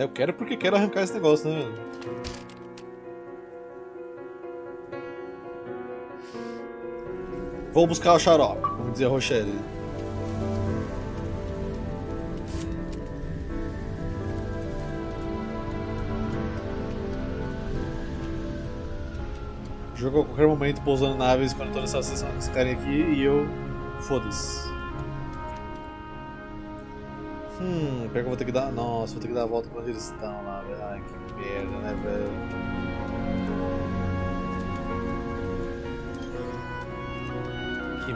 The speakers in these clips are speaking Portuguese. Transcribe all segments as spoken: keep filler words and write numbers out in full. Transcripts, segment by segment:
É, eu quero porque quero arrancar esse negócio, né? Vou buscar o xarope, como dizia a Rochelle. Jogo a qualquer momento pousando naves quando todas essas coisas ficarem aqui e eu... foda-se. Hum, pior que eu vou ter que dar... Nossa, vou ter que dar a volta quando eles estão lá, velho. Ai, que merda, né, velho? Que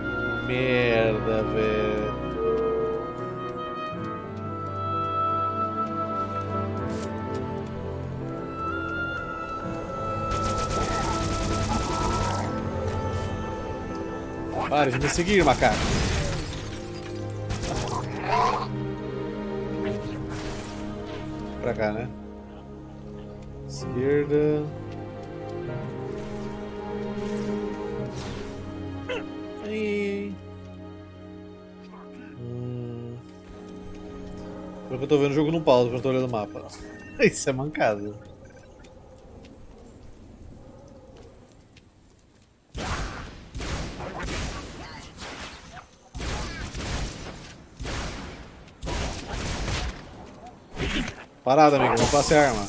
merda, velho. Para de me seguir, macaco. Pra cá, né? Esquerda. Aí. Hum. Pelo que eu tô vendo, o jogo não pausa quando eu tô olhando o mapa. Isso é mancado. Parada, amigo, não passe a arma.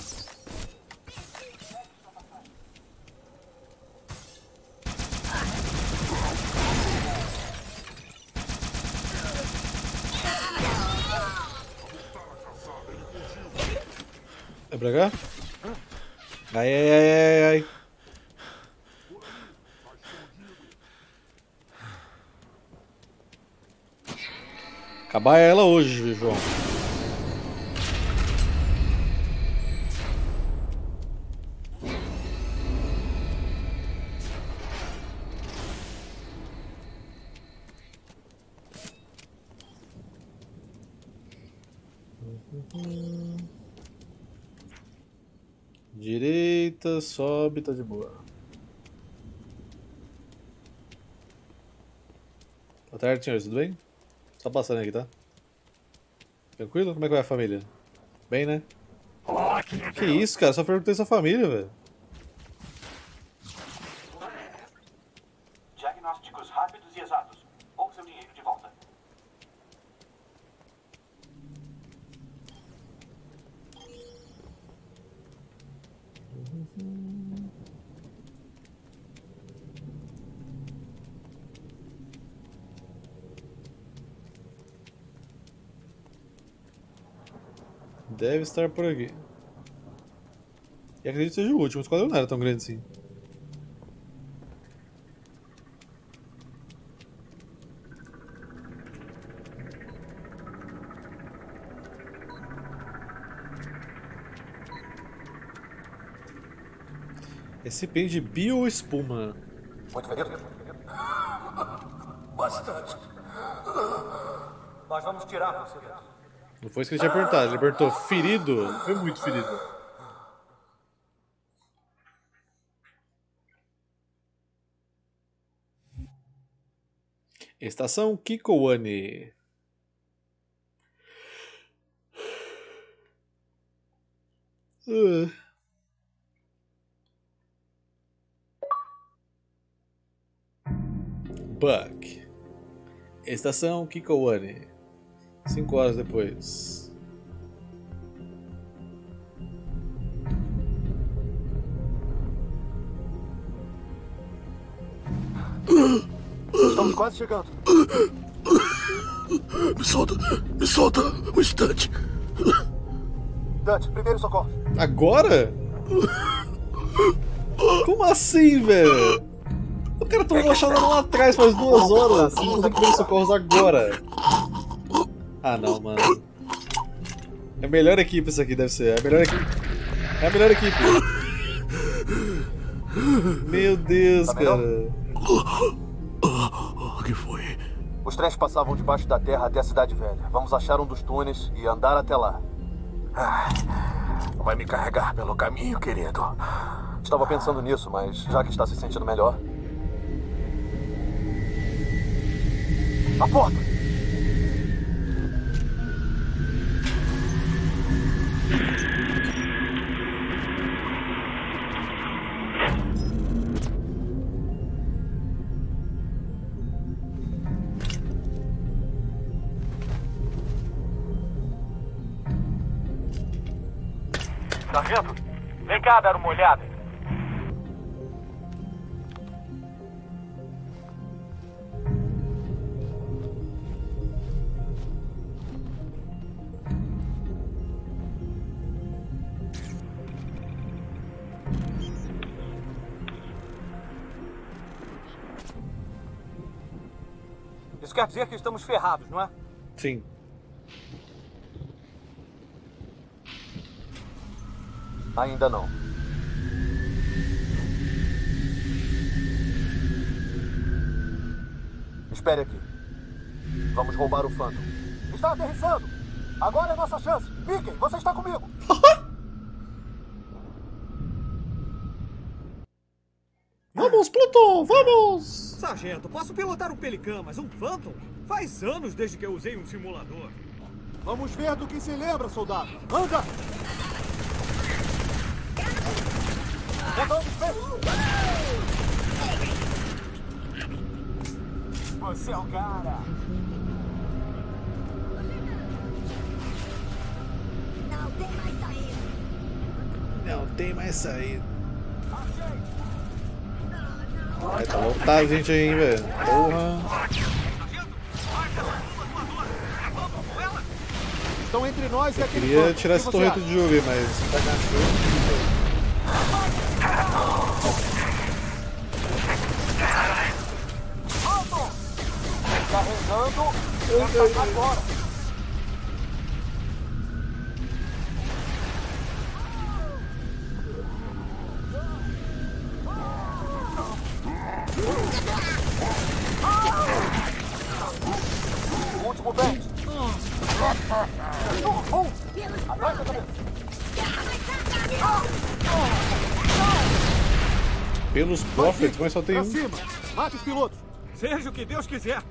É pra cá? Ai, ai, ai, ai, ai. Acabar ela hoje, João. Direita, sobe, tá de boa. Boa tarde, senhores, tudo bem? Só passando aqui, tá? Tranquilo? Como é que vai a família? Bem, né? Que isso, cara? Só perguntei sua família, velho. Diagnósticos rápidos e exatos. Ou seu dinheiro de volta. Deve estar por aqui. E acredito que seja o último, o esquadrão não era tão grande assim. Esse pente de bioespuma. Muito veneno. Bastante. Nós vamos tirar você daqui. Não foi isso que ele tinha perguntado, ele perguntou ferido? Não foi muito ferido. Estação Kikowani. Uh. Buck. Estação Kikowani. Cinco horas depois. Estamos quase chegando. Me solta, me solta um instante. Dante, primeiro socorro. Agora? Como assim, velho? O cara tomou uma chave lá atrás faz duas horas. Você não tem que ver socorros agora. Ah não, mano. É a melhor equipe isso aqui, deve ser. É a melhor equipe. É a melhor equipe. Meu Deus, tá cara. O que foi? Os trens passavam debaixo da terra até a cidade velha. Vamos achar um dos túneis e andar até lá. Vai me carregar pelo caminho, querido. Estava pensando nisso, mas já que está se sentindo melhor... A porta! Tá vendo? Vem cá dar uma olhada. Isso quer dizer que estamos ferrados, não é? Sim. Ainda não. Espere aqui. Vamos roubar o Phantom. Está aterrissando. Agora é a nossa chance. Mickey, você está comigo. Vamos, Pluto! Vamos! Sargento, posso pilotar um Pelican, mas um Phantom? Faz anos desde que eu usei um simulador. Vamos ver do que se lembra, soldado. Anda! Você é o cara! Não tem mais saída! Não tem mais saída! Vai, tá lotado gente aí, velho! Porra! Estão entre nós e aquele. Eu queria tirar esse torreto de jogo aí, mas tá cachorro. Carregando, eu agora. Último bem. Atrás da cabeça. Pelos profits, mas só tem um. Mate os pilotos. Seja o que Deus quiser.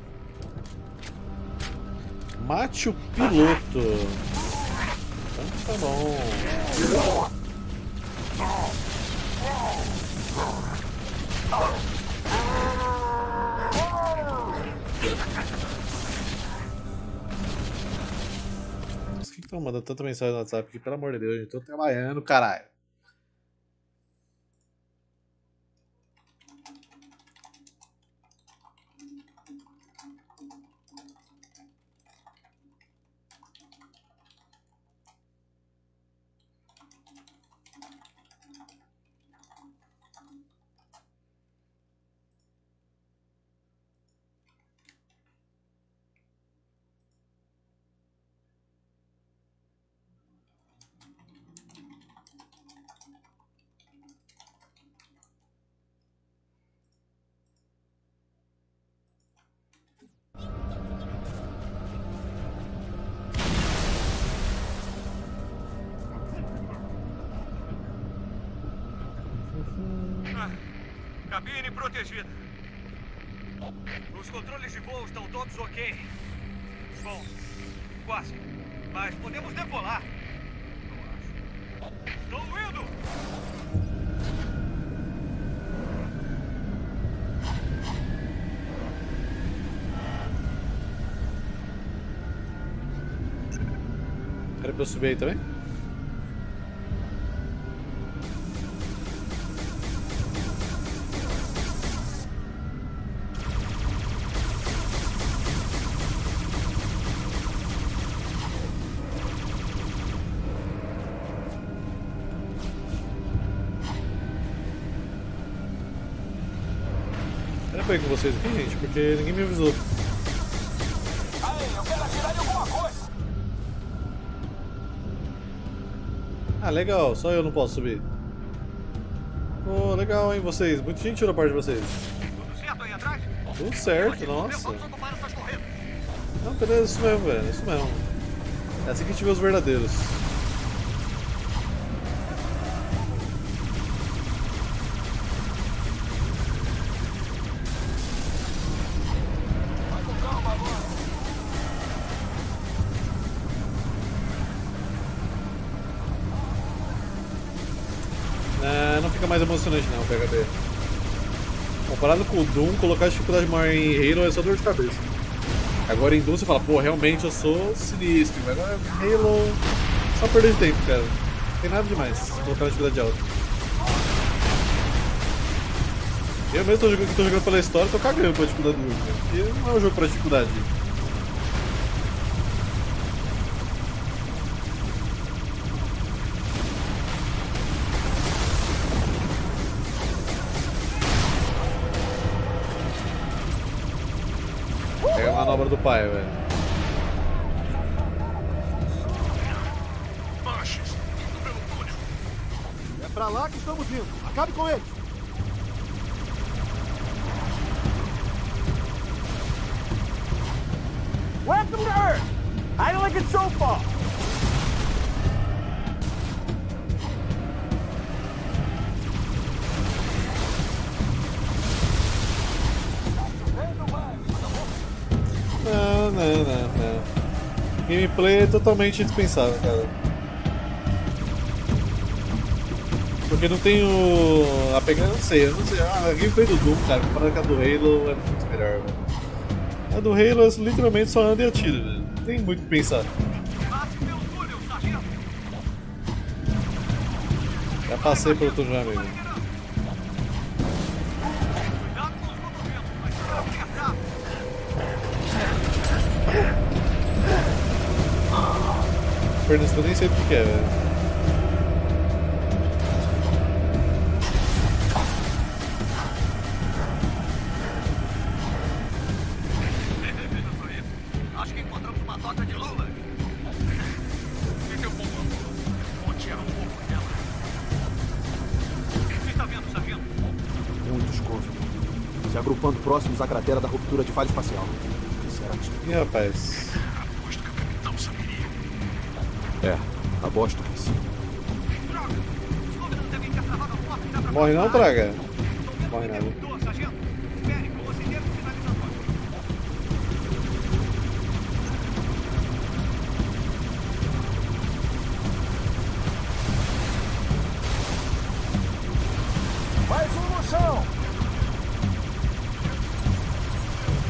Mate o piloto. Então tá bom. Mas por que estão mandando tanta mensagem no WhatsApp aqui? Pelo amor de Deus, eu tô trabalhando, caralho. Cabine protegida. Os controles de voo estão todos ok. Bom, quase. Mas podemos decolar. Eu acho. Estou indo! Era pra eu subir aí também? Com vocês aqui, gente, porque ninguém me avisou. Aí, eu quero atirar de alguma coisa. Ah, legal, só eu não posso subir. Oh, legal, hein, vocês. Muito gentil da parte de vocês. Tudo certo aí atrás? Tudo certo, nossa. Não, beleza, isso mesmo, velho, isso mesmo. É assim que a gente vê os verdadeiros. Mais emocionante não, P H B. Comparado com o Doom, colocar a dificuldade maior em Halo é só dor de cabeça. Agora em Doom você fala, pô, realmente eu sou sinistro, mas agora Halo só perda de tempo, cara. tem nada demais colocar na dificuldade alta. Eu mesmo tô jogando, tô jogando pela história, tô cagando pra dificuldade do jogo, porque não é um jogo pra dificuldade. É a manobra do pai, velho. Pra lá que estamos indo. Acabe com eles. Welcome to Earth. I don't like it so far. Não, não, não, não. Gameplay é totalmente indispensável, cara. Porque não tem o... a pegada, não sei, eu não sei, ah, a gameplay do Doom, cara, comparado com a do Halo é muito melhor, velho. A do Halo eu, literalmente só anda e atira, velho, não tem muito o que pensar. Já passei pelo outro já, amigo. Pernas, eu nem sei porque é, velho. Próximos à cratera da ruptura de falha espacial. Ih, rapaz. Aposto que o capitão saberia. É, aposto que sim. Droga! Os números devem ter travado a porta e dá pra... Morre não, Traga? Morre nada.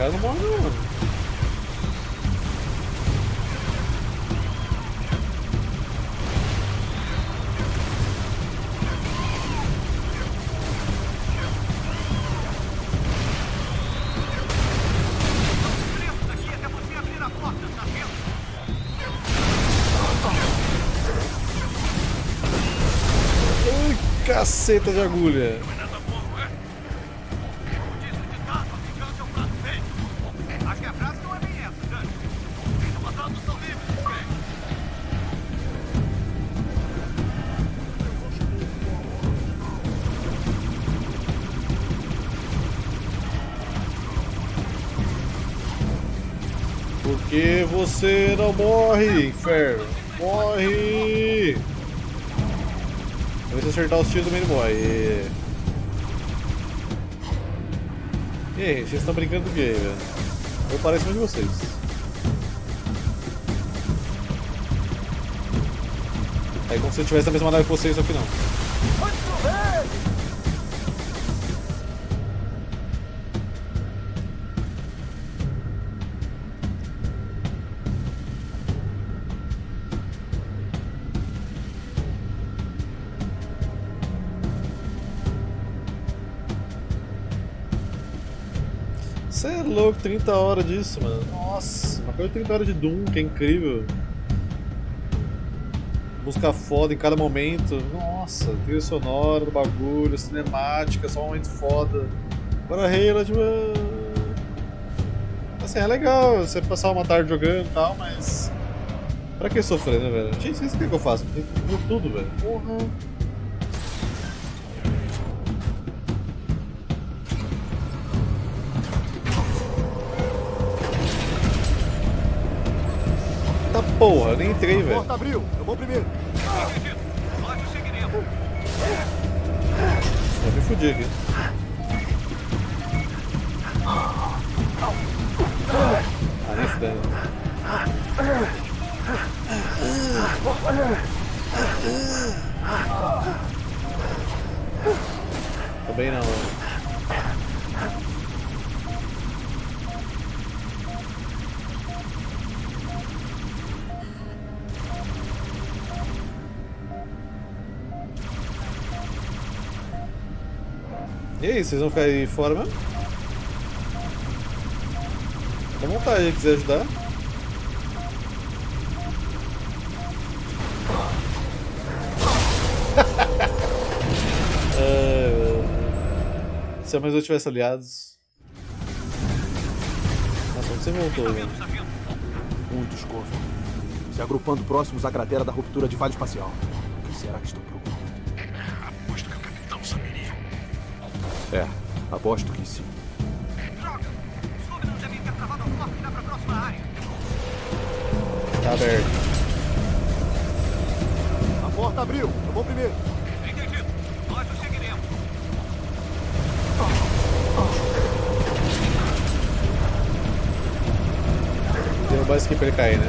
Não morre não, mano. Ai, caceta de agulha. Porque você não morre, inferno! Morre! Se acertar os tiros do meio, ele morre. E... e aí, vocês estão brincando do quê, velho? Eu pareço um de vocês. Aí, como se eu tivesse a mesma nave que vocês, só que não. Você é louco, trinta horas disso, mano. Nossa, uma coisa de trinta horas de Doom, que é incrível. Música foda em cada momento. Nossa, trilha sonora do bagulho, cinemática, só um momento foda. Agora Halo, tipo... assim, é legal você passar uma tarde jogando e tal, mas... pra que sofrer, né, velho? Gente, isso que é que eu faço? Eu tudo, velho. Porra. Porra, eu nem entrei, velho. A porta abriu, eu vou primeiro. Vai me fudir aqui. Ah, nem fudendo. Também não, velho. E aí, vocês vão ficar aí fora mesmo? Fica à vontade aí, quiser ajudar. É... Se a mais eu tivesse aliados. Nossa, onde você voltou? Muitos corvos se agrupando próximos à cratera da ruptura de falha espacial. O que será que estão procurando? Aposto que o capitão saberia. É, aposto que sim. Droga! Os Covenant devem ter travado a porta que dá pra próxima área. Tá aberto. A porta abriu. Eu vou primeiro. Entendido. Nós o seguiremos. Derrubar isso aqui pra ele cair, né?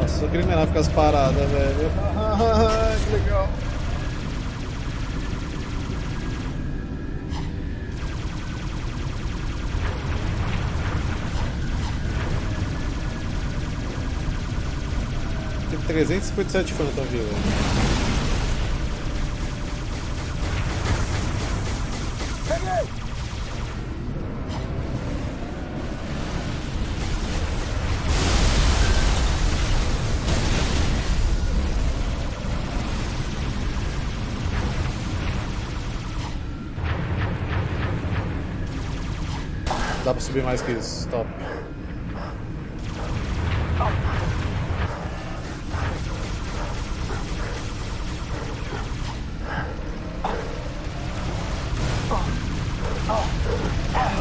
Nossa, eu queria melhorar ficar as paradas, velho. Que legal. Tem trezentos e cinquenta e sete Phantom vivo. Peguei! Dá pra subir mais que isso, top.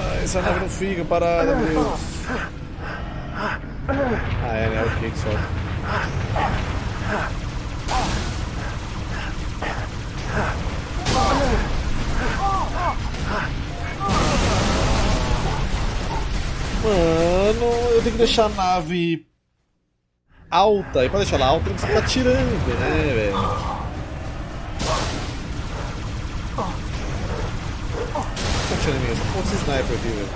Ah, essa nave não fica parada, meu Deus. Ah, é, né? O que que sobe? Mano, eu tenho que deixar a nave alta, e pra deixar ela alta, tem que ficar atirando, né, velho? Tá atirando mesmo, pô, esse sniper aqui, velho.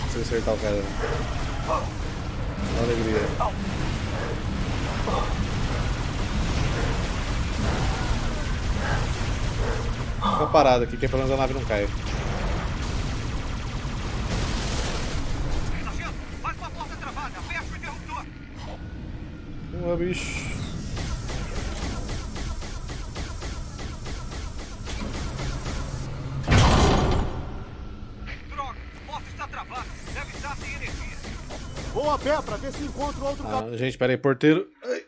Não sei acertar o cara, né? Dá alegria. Fica parado aqui, que é pelo menos a nave não cai. Boa, bicho. Droga, a porta está travada. Deve estar sem energia. Vou a pé pra ver se encontro outro ah, cap... Gente, pera aí, porteiro. Ai.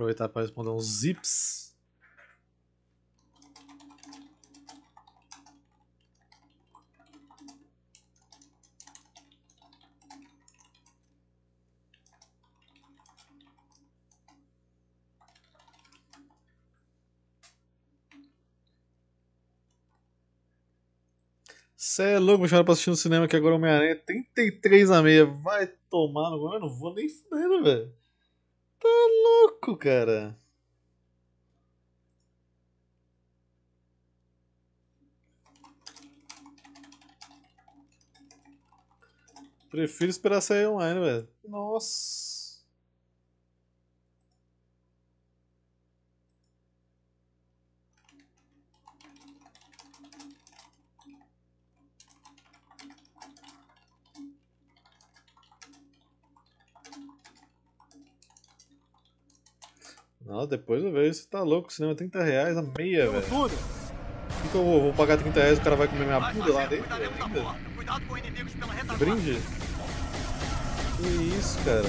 Aproveitar para responder uns zips. Cê é louco, me chamaram pra assistir no cinema que agora o Homem-Aranha trinta e três a meia. Vai tomar no. Eu não vou nem fudendo, velho. Tá louco, cara. Prefiro esperar sair online, velho. Nossa. Não, depois eu vejo, você tá louco, o cinema é trinta reais a meia, velho. O que, que eu vou? Vou pagar trinta reais e o cara vai comer minha bunda lá dentro? Brinde? Que isso, cara?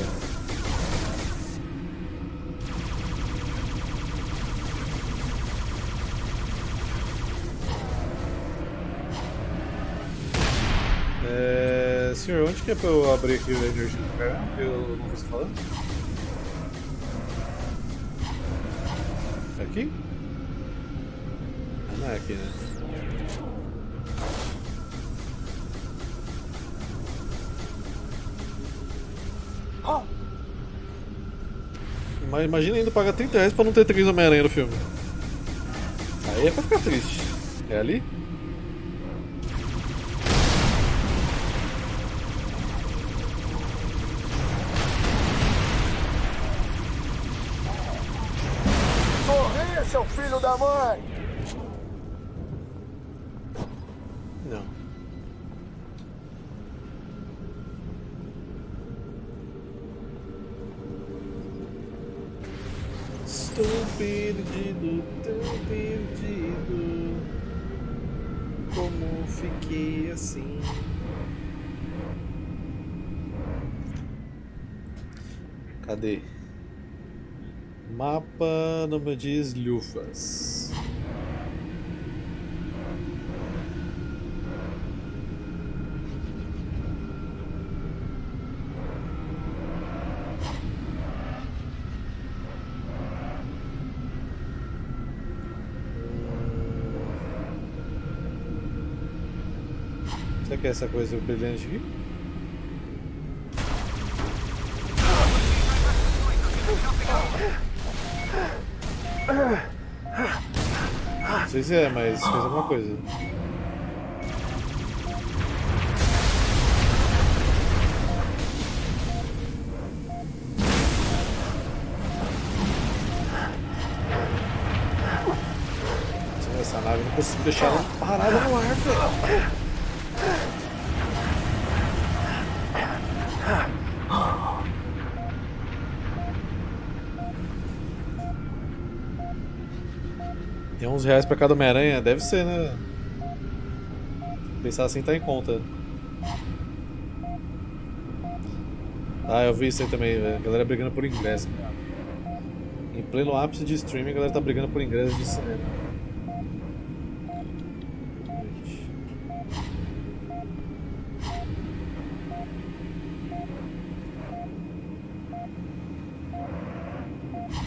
É... Senhor, onde que é pra eu abrir aqui o energia do cara? Eu não estou falando. É aqui? Não é aqui, né? Oh. Mas imagina ainda pagar trinta reais pra não ter três Homem-Aranha no filme. Aí é pra ficar triste. É ali? Correr, seu filho da mãe! Não. Estou perdido, tão perdido. Como fiquei assim? Cadê? Mapa não me diz lufas. Que é essa coisa brilhante aqui? Não sei se é, mas fez alguma coisa. Essa nave não consigo deixar ela parada no ar, velho. Tem onze reais pra cada Homem-Aranha? Deve ser, né? Pensar assim tá em conta. Ah, eu vi isso aí também, velho. A galera brigando por ingresso. Em pleno ápice de streaming, a galera tá brigando por ingresso de cinema.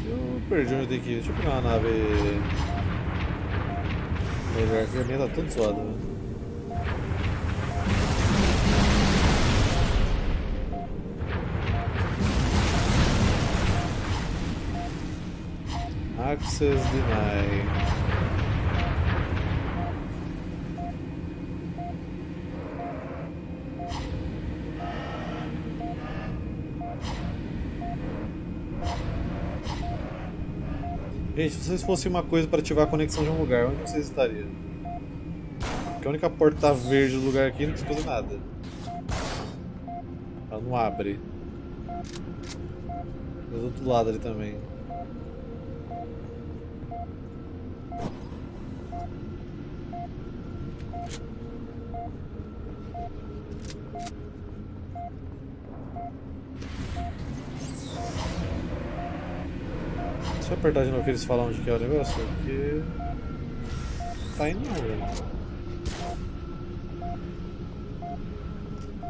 Eu perdi onde tem que ir. Deixa eu pegar uma nave... Melhor que a minha tá tudo zoado, né? Access deny. Gente, se vocês fossem uma coisa para ativar a conexão de um lugar, onde vocês estariam? Porque a única porta tá verde do lugar aqui não precisa fazer nada. Ela não abre. Mas do outro lado ali também. Deixa eu apertar de novo que eles falam onde que é o negócio, porque... Tá indo não, velho.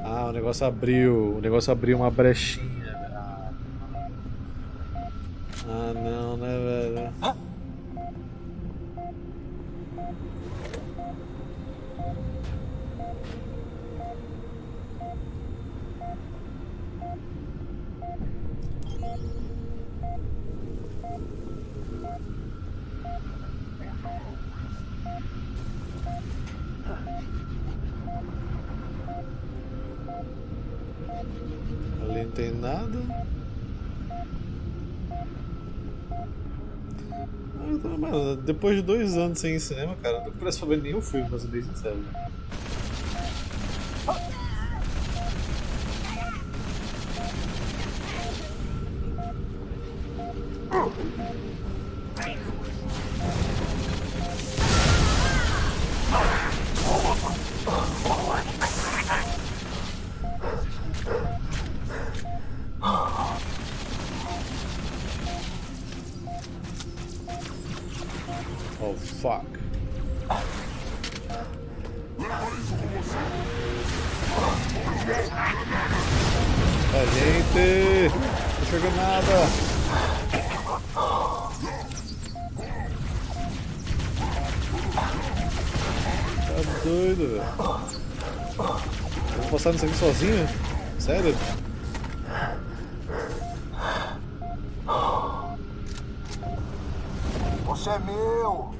Ah, o negócio abriu, o negócio abriu uma brechinha. Ah não, né, velho? Ah. Tem nada. Mas, mano, depois de dois anos sem ir cinema, cara, não parece saber nenhum filme, pra ser bem sincero. A gente! Não chega nada! Tá doido, velho. Eu vou passar nisso aqui sozinho? Sério? Você é meu!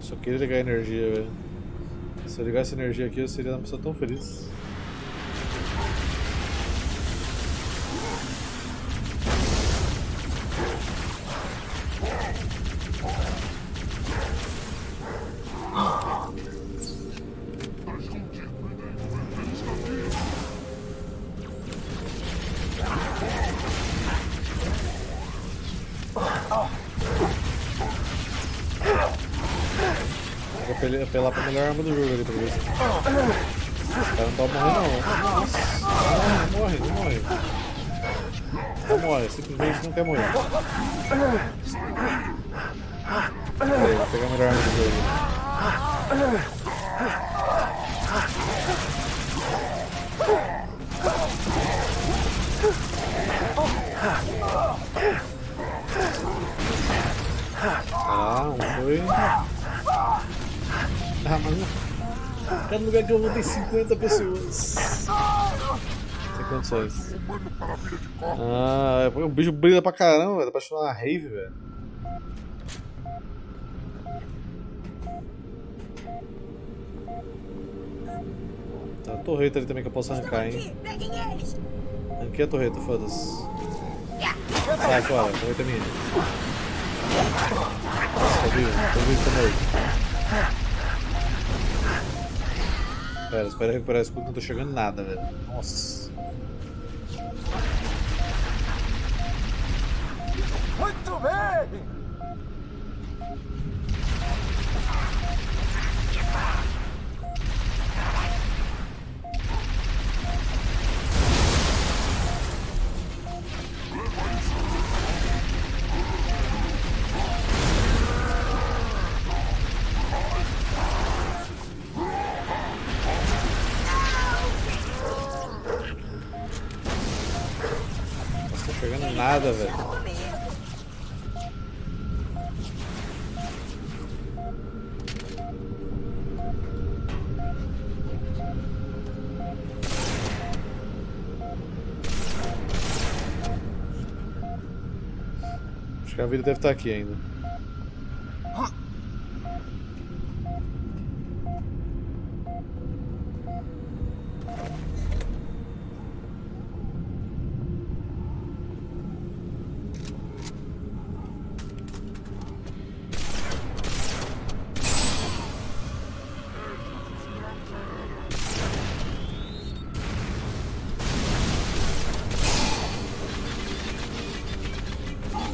Só queria ligar a energia, velho. Se eu ligasse a energia aqui, eu seria uma pessoa tão feliz. Apelar pra melhor arma do jogo ali pra ver se... O cara não pode morrer não. Nossa, não morre, não morre. Não morre, simplesmente não quer morrer. Peraí, vou pegar a melhor arma do jogo. Ah, não foi... Ah, mas não. Cada lugar que eu vou tem cinquenta pessoas. Sem condições. Ah, o bicho brilha pra caramba, velho. Dá pra chamar uma rave, velho. Tá a torreta ali também que eu posso arrancar, hein? Aqui é a torreta, foda-se. Sai fora, a torreta é minha. Nossa, tô vivo, tô vivo também. Pera, espera recuperar o escudo, não tô chegando nada, velho. Nossa. Muito bem! Nada, velho. Acho que a vida deve estar aqui ainda.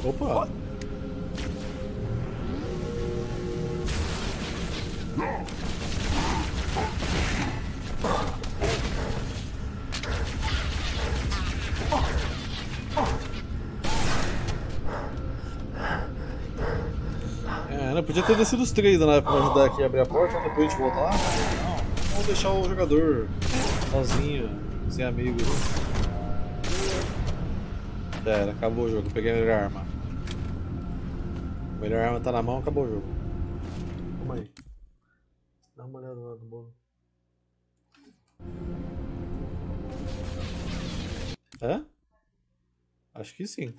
Opa! É, não podia ter descido os três né, pra ajudar aqui a abrir a porta, depois a gente voltar. Não, vamos deixar o jogador sozinho, sem amigos. É, acabou o jogo, peguei a melhor arma. A melhor arma tá na mão, acabou o jogo. Vamos aí. Dá uma olhada lá do bolo. Hã? Acho que sim.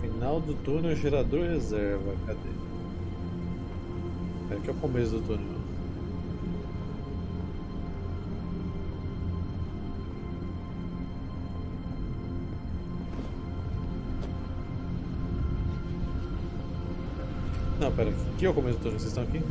Final do túnel, gerador reserva. Cadê? Aqui é o começo do túnel. Não, pera, aqui é o começo do túnel, vocês estão aqui?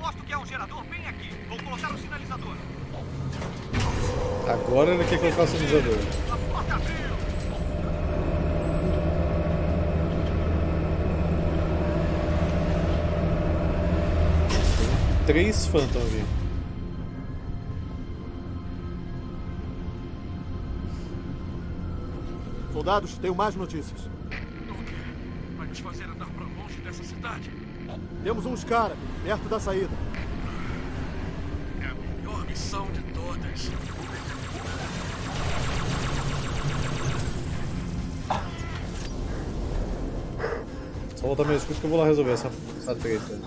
Aposto que é um gerador bem aqui. Vou colocar o sinalizador. Agora ele quer colocar o sinalizador. A porta abriu. Tem três Phantom ali. Soldados, tenho mais notícias. O quê? Vai nos fazer andar pra longe dessa cidade? Temos uns caras perto da saída. É a melhor missão de todas. Só voltar meu escudo que eu vou lá resolver essa, essa treta.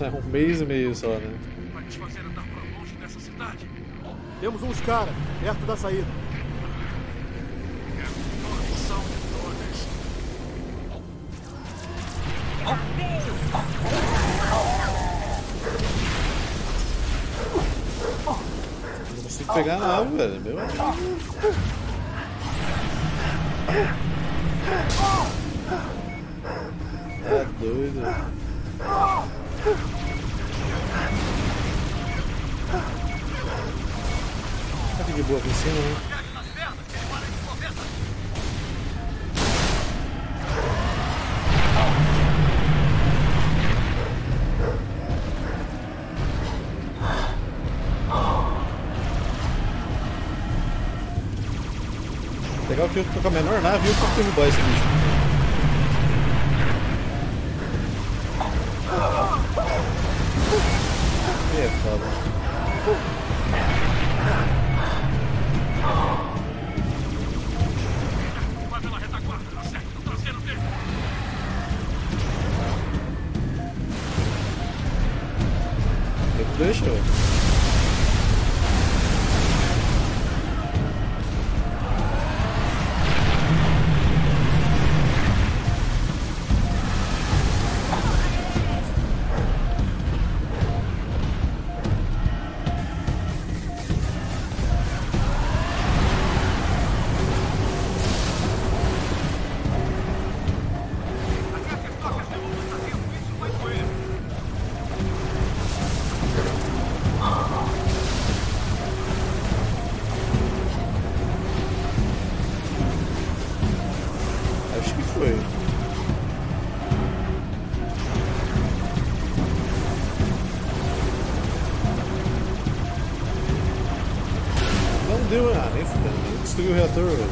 É um mês e meio só, né? Vai nos fazer andar pra longe dessa cidade. Temos uns caras perto da saída. Não consigo pegar nada, velho. Meu amigo. Tá doido. Tá de boa vencendo, né? Legal que eu tô com a menor nave, eu consigo derrubar esse bicho. Destruiu o reator, velho.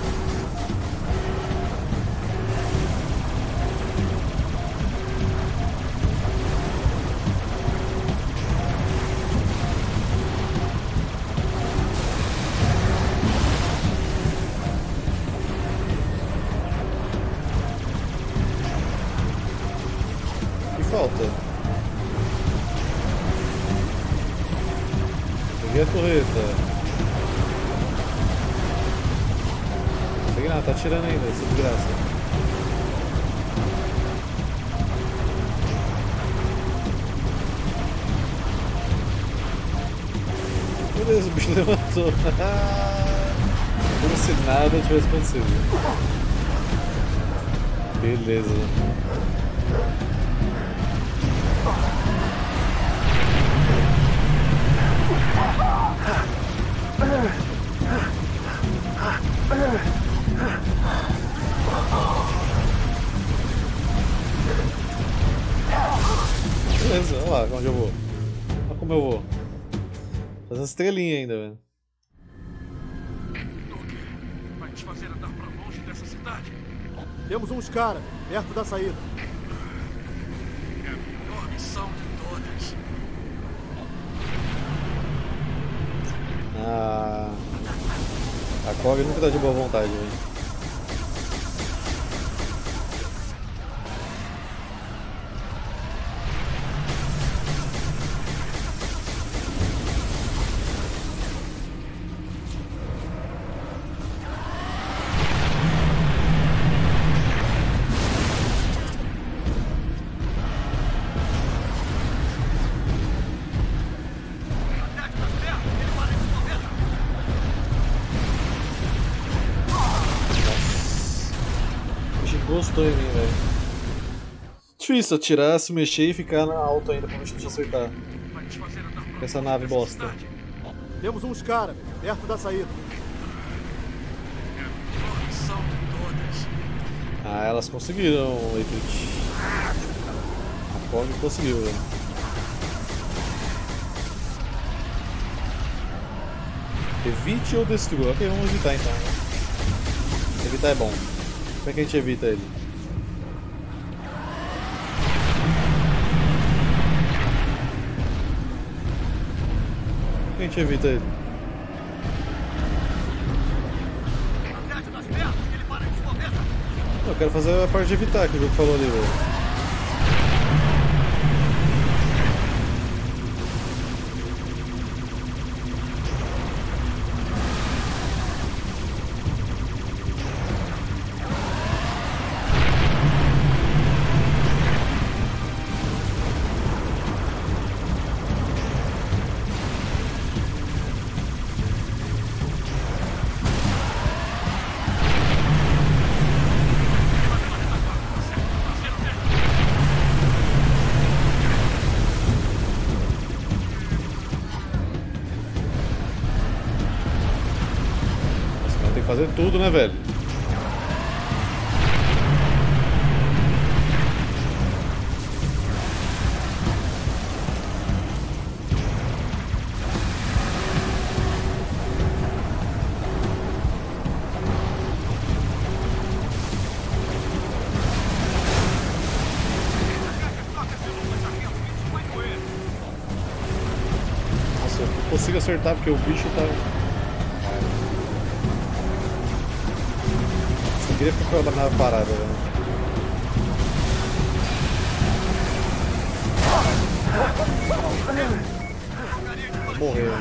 Que falta? Peguei a torreta. Tá atirando ainda, essa desgraça. Beleza, o bicho levantou. Como se nada tivesse acontecido. Beleza. Beleza, olha lá onde eu vou. Olha como eu vou. Fazendo estrelinha ainda, velho. Vai nos fazer andar pra longe dessa cidade. Temos uns caras perto da saída. É a coração de todas. Ah, a Cog nunca dá de boa vontade, velho. Gostou em mim, velho. Difícil atirar, se mexer e ficar na alta ainda pra mexer de acertar. Essa nave bosta. Temos uns caras perto da saída. Ah, elas conseguiram, Epic. A Pog conseguiu, velho. Evite ou destrua? Ok, vamos evitar então. Evitar é bom. Como é que a gente evita ele? Como é que a gente evita ele? Eu quero fazer a parte de evitar que o jogo falou ali, velho. Fazer tudo, né, velho? Nossa, eu não consigo acertar porque o bicho tá... Eu queria ficar com a nave parada, velho. Morreu.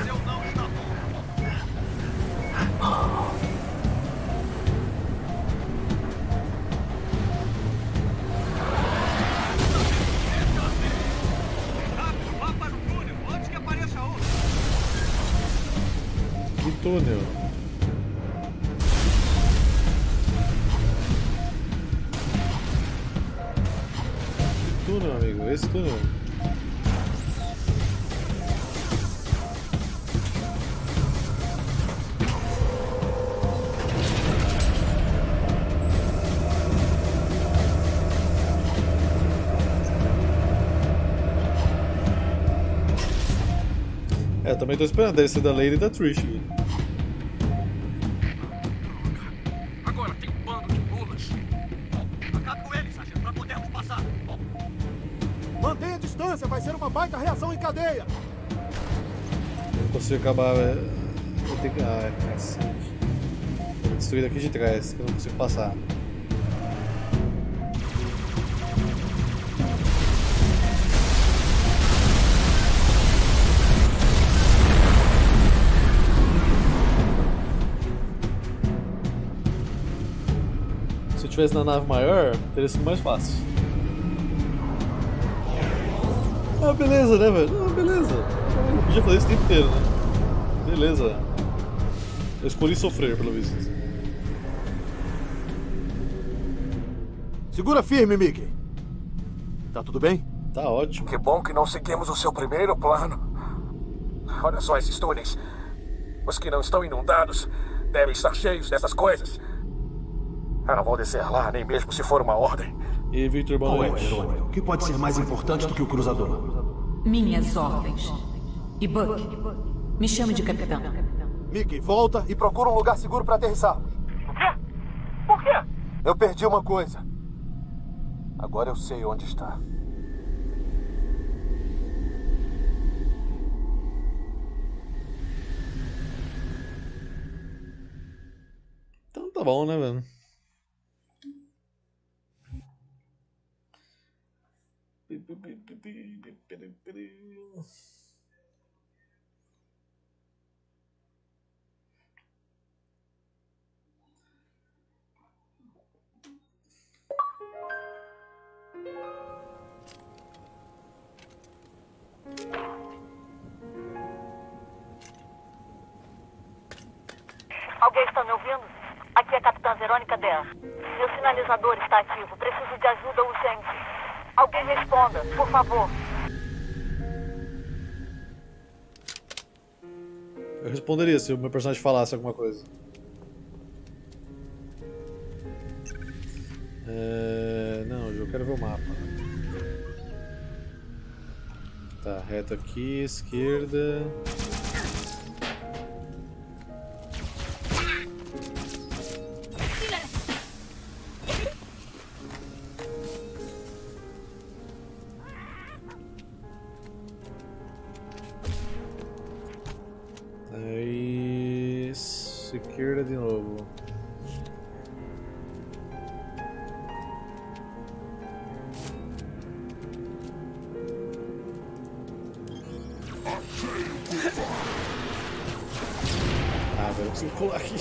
Vá para o túnel antes que apareça outro. Que túnel? Não, amigo, esse tu não. É, eu também tô esperando esse da Lady e da Trish. Agora tem um bando de bolas. Acabe com eles, Sargento, pra podermos passar. Mantenha a distância, vai ser uma baita reação em cadeia! Eu não consigo acabar... Eu tenho que... Ah, é cacete. Vou destruir daqui de trás, que eu não consigo passar. Se eu estivesse na nave maior, teria sido mais fácil. Ah, beleza, né, velho? Ah, beleza. Eu podia fazer isso o tempo inteiro, né? Beleza. Eu escolhi sofrer, pelo visto. Segura firme, Mickey. Tá tudo bem? Tá ótimo. Que bom que não seguimos o seu primeiro plano. Olha só esses túneis. Os que não estão inundados devem estar cheios dessas coisas. Eu não vou descer lá, nem mesmo se for uma ordem. E Victor, boa noite. O que pode ser mais importante do que o cruzador? Minhas ordens. E Buck, me chame de capitão. Mickey, volta e procura um lugar seguro para aterrissar. O quê? Por quê? Eu perdi uma coisa. Agora eu sei onde está. tá bom, né, velho? Alguém está me ouvindo? Aqui é a Capitã Verônica Dell. Meu sinalizador está ativo. Preciso de ajuda urgente. Alguém responda, por favor. Eu responderia se o meu personagem falasse alguma coisa. É... Não, eu quero ver o mapa. Tá, reto aqui, esquerda.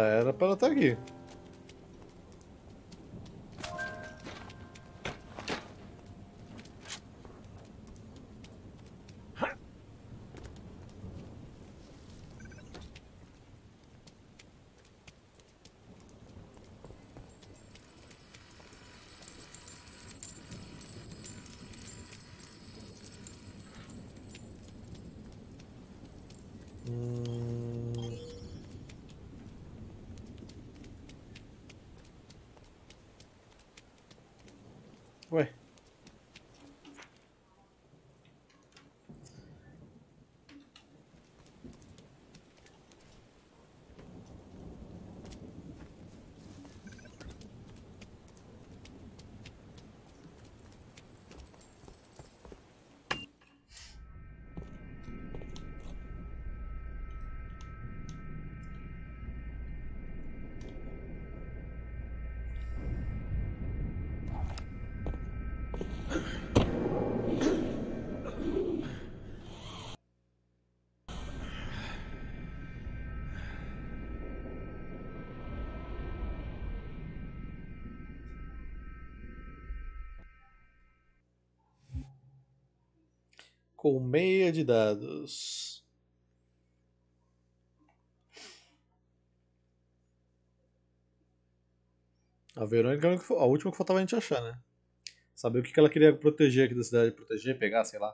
Era pra ela estar aqui. Colmeia de dados. A Verônica era a última que faltava a gente achar, né? Saber o que ela queria proteger aqui da cidade. Proteger, pegar, sei lá.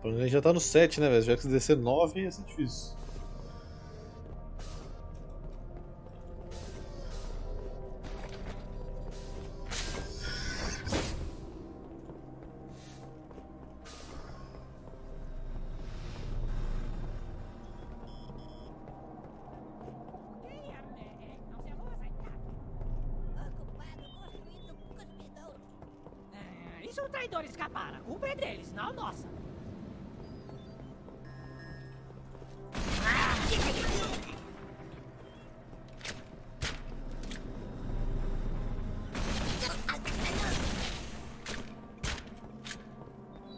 A gente já tá no sete, né, velho? Já que se descer nove ia ser difícil. se o traidor escapar, a culpa é deles, não nossa.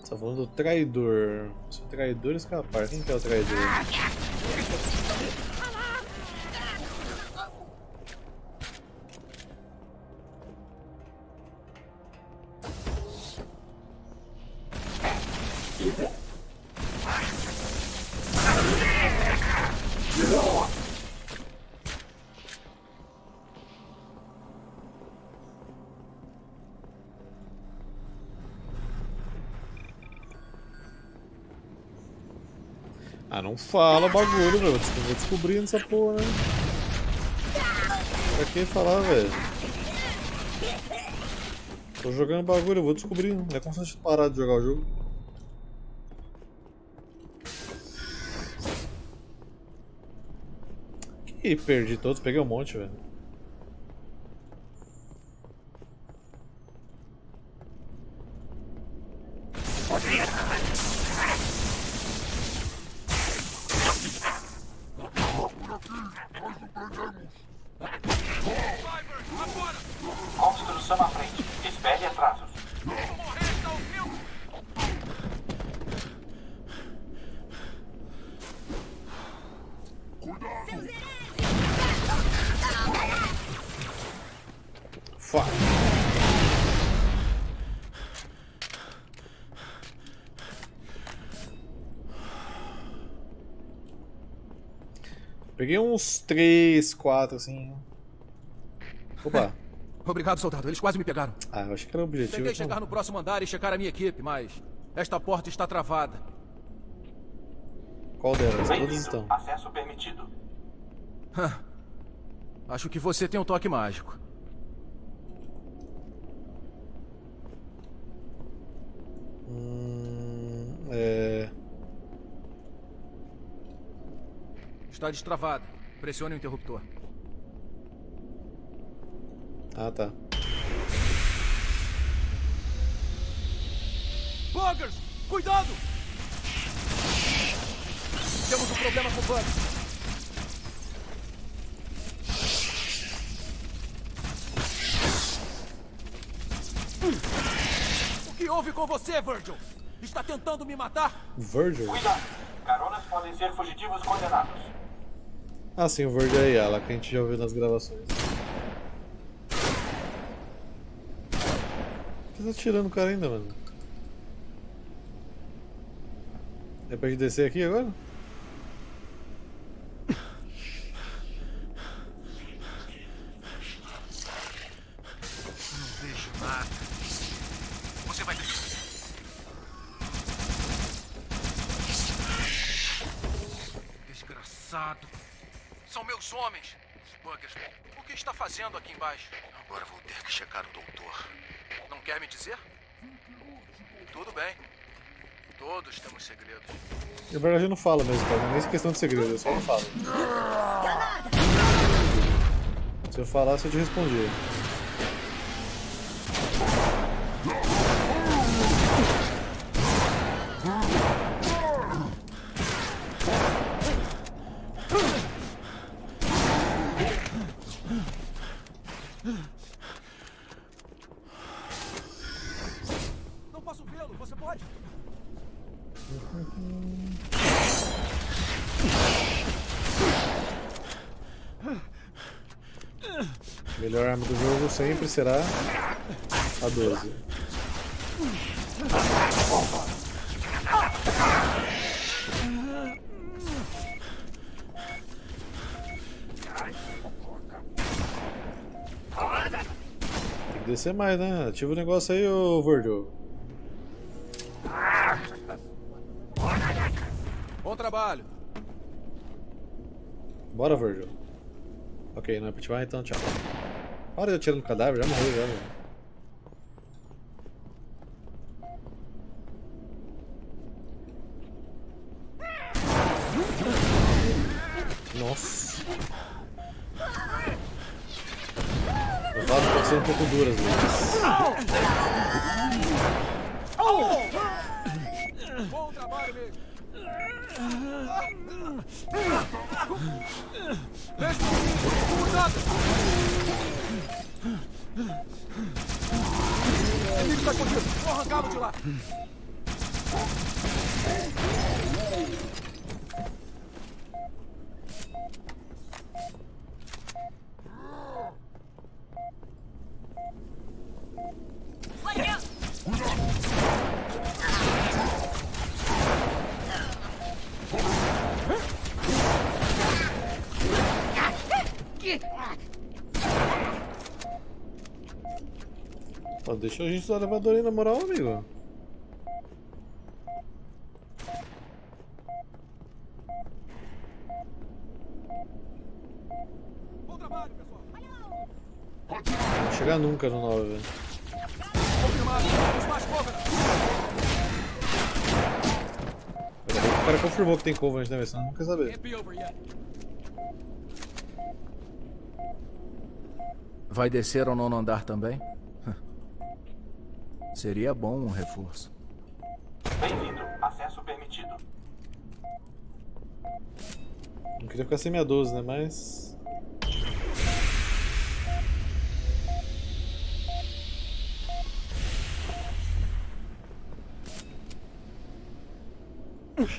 Só falando do traidor. Se o traidor escapar, quem que é o traidor? Não fala bagulho, velho. Vou descobrindo essa porra, né? Pra que falar, velho? Tô jogando bagulho, eu vou descobrindo. Não é como se eu tivesse parado de jogar o jogo. Ih, perdi todos, peguei um monte, velho. Peguei uns três, quatro assim. Opa! Obrigado, soldado. Eles quase me pegaram. Ah, eu acho que era o objetivo. Tentei chegar não. no próximo andar e checar a minha equipe, mas esta porta está travada. Qual delas? Todas estão. Acesso permitido. Acho que você tem um toque mágico. Hum, é... Está destravado. Pressione o interruptor. Ah, tá. Buggers! Cuidado! Temos um problema com o Bug. O que houve com você, Virgil? Está tentando me matar? Virgil? Cuidado! Caronas podem ser fugitivos condenados. Ah, sim, o Virgil é ela, que a gente já ouviu nas gravações. Por que tá atirando o cara ainda, mano? É pra gente descer aqui agora? Não vejo nada. Você vai ter... Desgraçado. São meus homens. Buggers, o que está fazendo aqui embaixo? Agora vou ter que checar o doutor. Não quer me dizer? Tudo bem. Todos temos segredos. Na verdade, eu não falo mesmo, cara. Não é questão de segredo, eu só não falo. Se eu falasse, eu te respondia. Melhor arma do jogo sempre será a doze. Tem que descer mais, né? Ativa o negócio aí, ô Virgil. Bom trabalho. Bora, Virgil. Ok, não é pra ativar, então tchau. Olha eu tirando o cadáver, já morreu já, velho. Nossa. Nossa. são um pouco duras, mas... Bom trabalho, amigo! O inimigo está escondido! Vou arrancá-lo de lá! Pô, deixou a gente no elevador aí, na moral, amigo. Bom trabalho, pessoal. Não vou chegar nunca no nove, velho. O cara confirmou que tem Covenant, né, velho? Senão não quer saber. Vai descer ao nono andar também? Seria bom um reforço. Bem-vindo. Acesso permitido. Não queria ficar sem minha doze, né? Mas...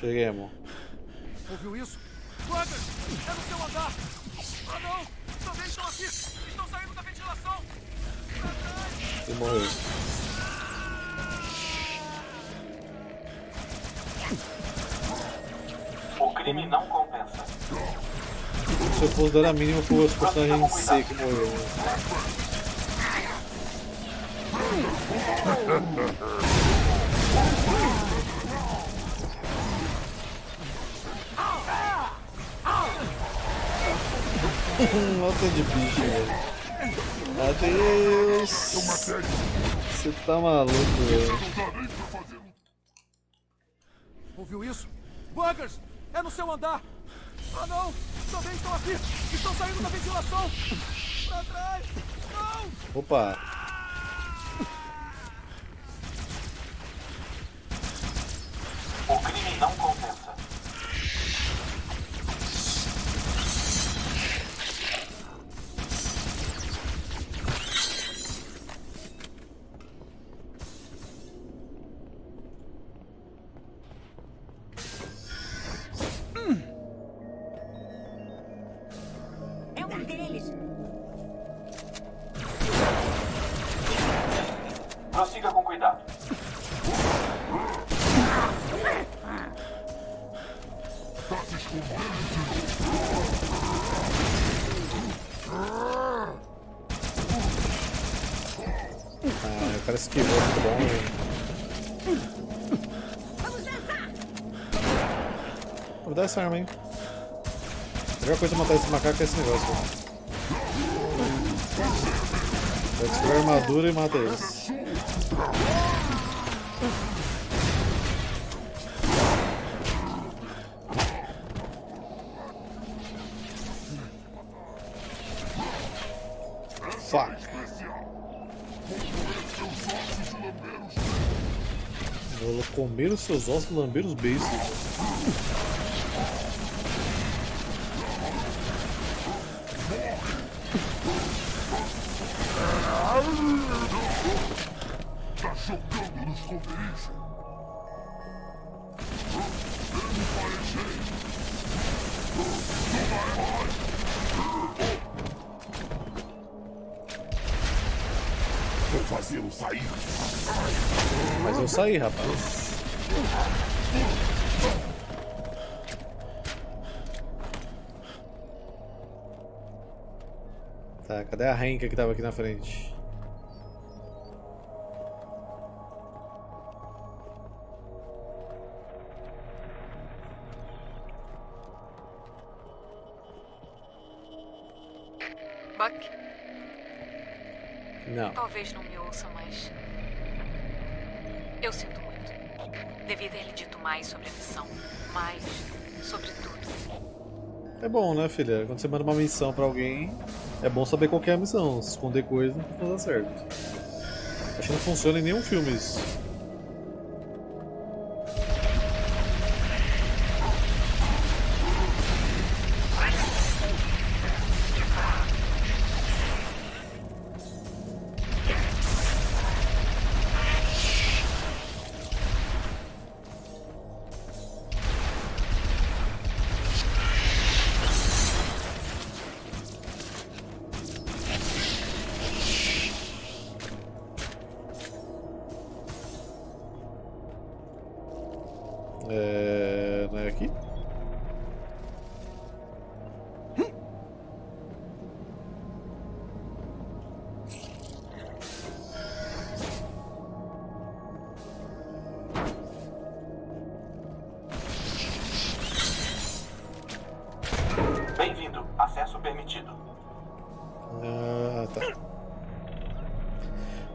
Cheguei, amor. Ouviu isso? Brother! É no seu andar! Ah, não! Também estão aqui! Estão saindo da ventilação! Ele morreu. O crime não compensa. Se eu fosse dar a mínima para os personagens C que morreu. Nota de bicho, velho. Adeus! Você tá maluco, velho. Ouviu isso? Buggers! É no seu andar! Ah não! Também estão aqui! Estão saindo da ventilação! Pra trás! Não! Opa! O crime não compensa. Essa arma, hein? A melhor coisa de matar esse macaco é esse negócio. Vai descobrir a armadura e mata eles. Fuck! Vou comer os seus ossos e lamber os beiços. Mas eu saí, rapaz. Tá, cadê a Renka que tava aqui na frente? Buck? Não. Talvez não me ouça, mas... eu sinto muito. Devia ter dito mais sobre a missão. Mais sobre tudo. É bom, né, filha? Quando você manda uma missão pra alguém... É bom saber qual que é a missão, se esconder coisa não dá certo. Acho que não funciona em nenhum filme isso.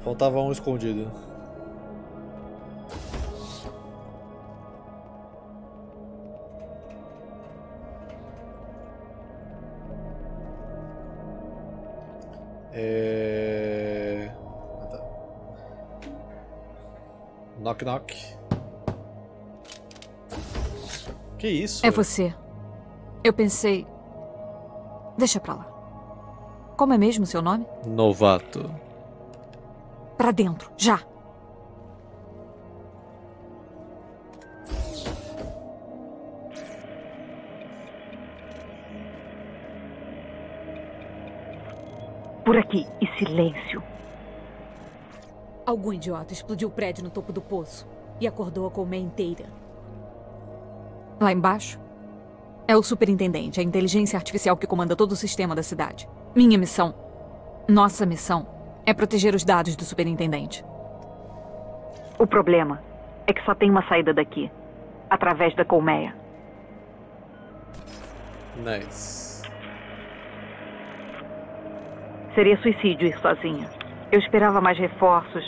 Faltava um escondido. É... Ah, tá. Knock knock. Que isso? É você. Eu pensei... Deixa pra lá. Como é mesmo seu nome? Novato. Pra dentro, já! Por aqui, e silêncio. Algum idiota explodiu o prédio no topo do poço e acordou a colmeia inteira. Lá embaixo? É o superintendente, a inteligência artificial que comanda todo o sistema da cidade. Minha missão, nossa missão, é proteger os dados do superintendente. O problema é que só tem uma saída daqui. Através da colmeia. Nice. Seria suicídio ir sozinha. Eu esperava mais reforços.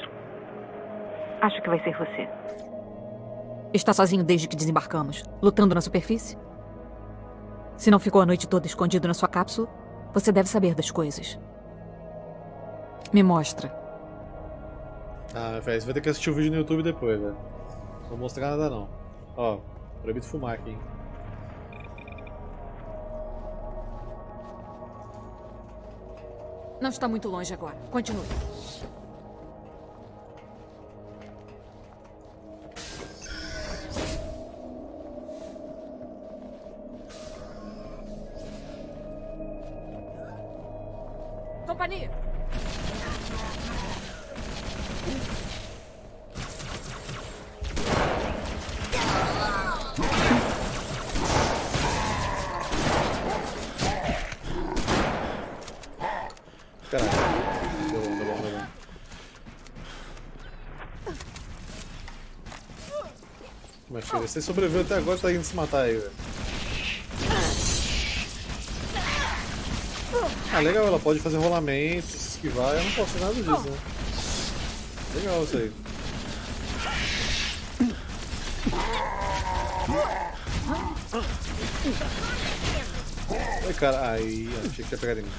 Acho que vai ser você. Está sozinho desde que desembarcamos, lutando na superfície? Se não ficou a noite toda escondido na sua cápsula, você deve saber das coisas. Me mostra. Ah, velho, você vai ter que assistir o vídeo no YouTube depois, velho. Não vou mostrar nada não. Ó, proibido fumar aqui, hein. Não está muito longe agora. Continue. Companhia! Caralho, deu bom, deu bom, deu bom. Mas filho, você sobreviveu até agora e tá indo se matar aí, velho. Ah, legal, ela pode fazer rolamentos, esquivar, eu não posso fazer nada disso, né? Legal isso aí. Ai, cara, ai, achei que ia pegar em mim.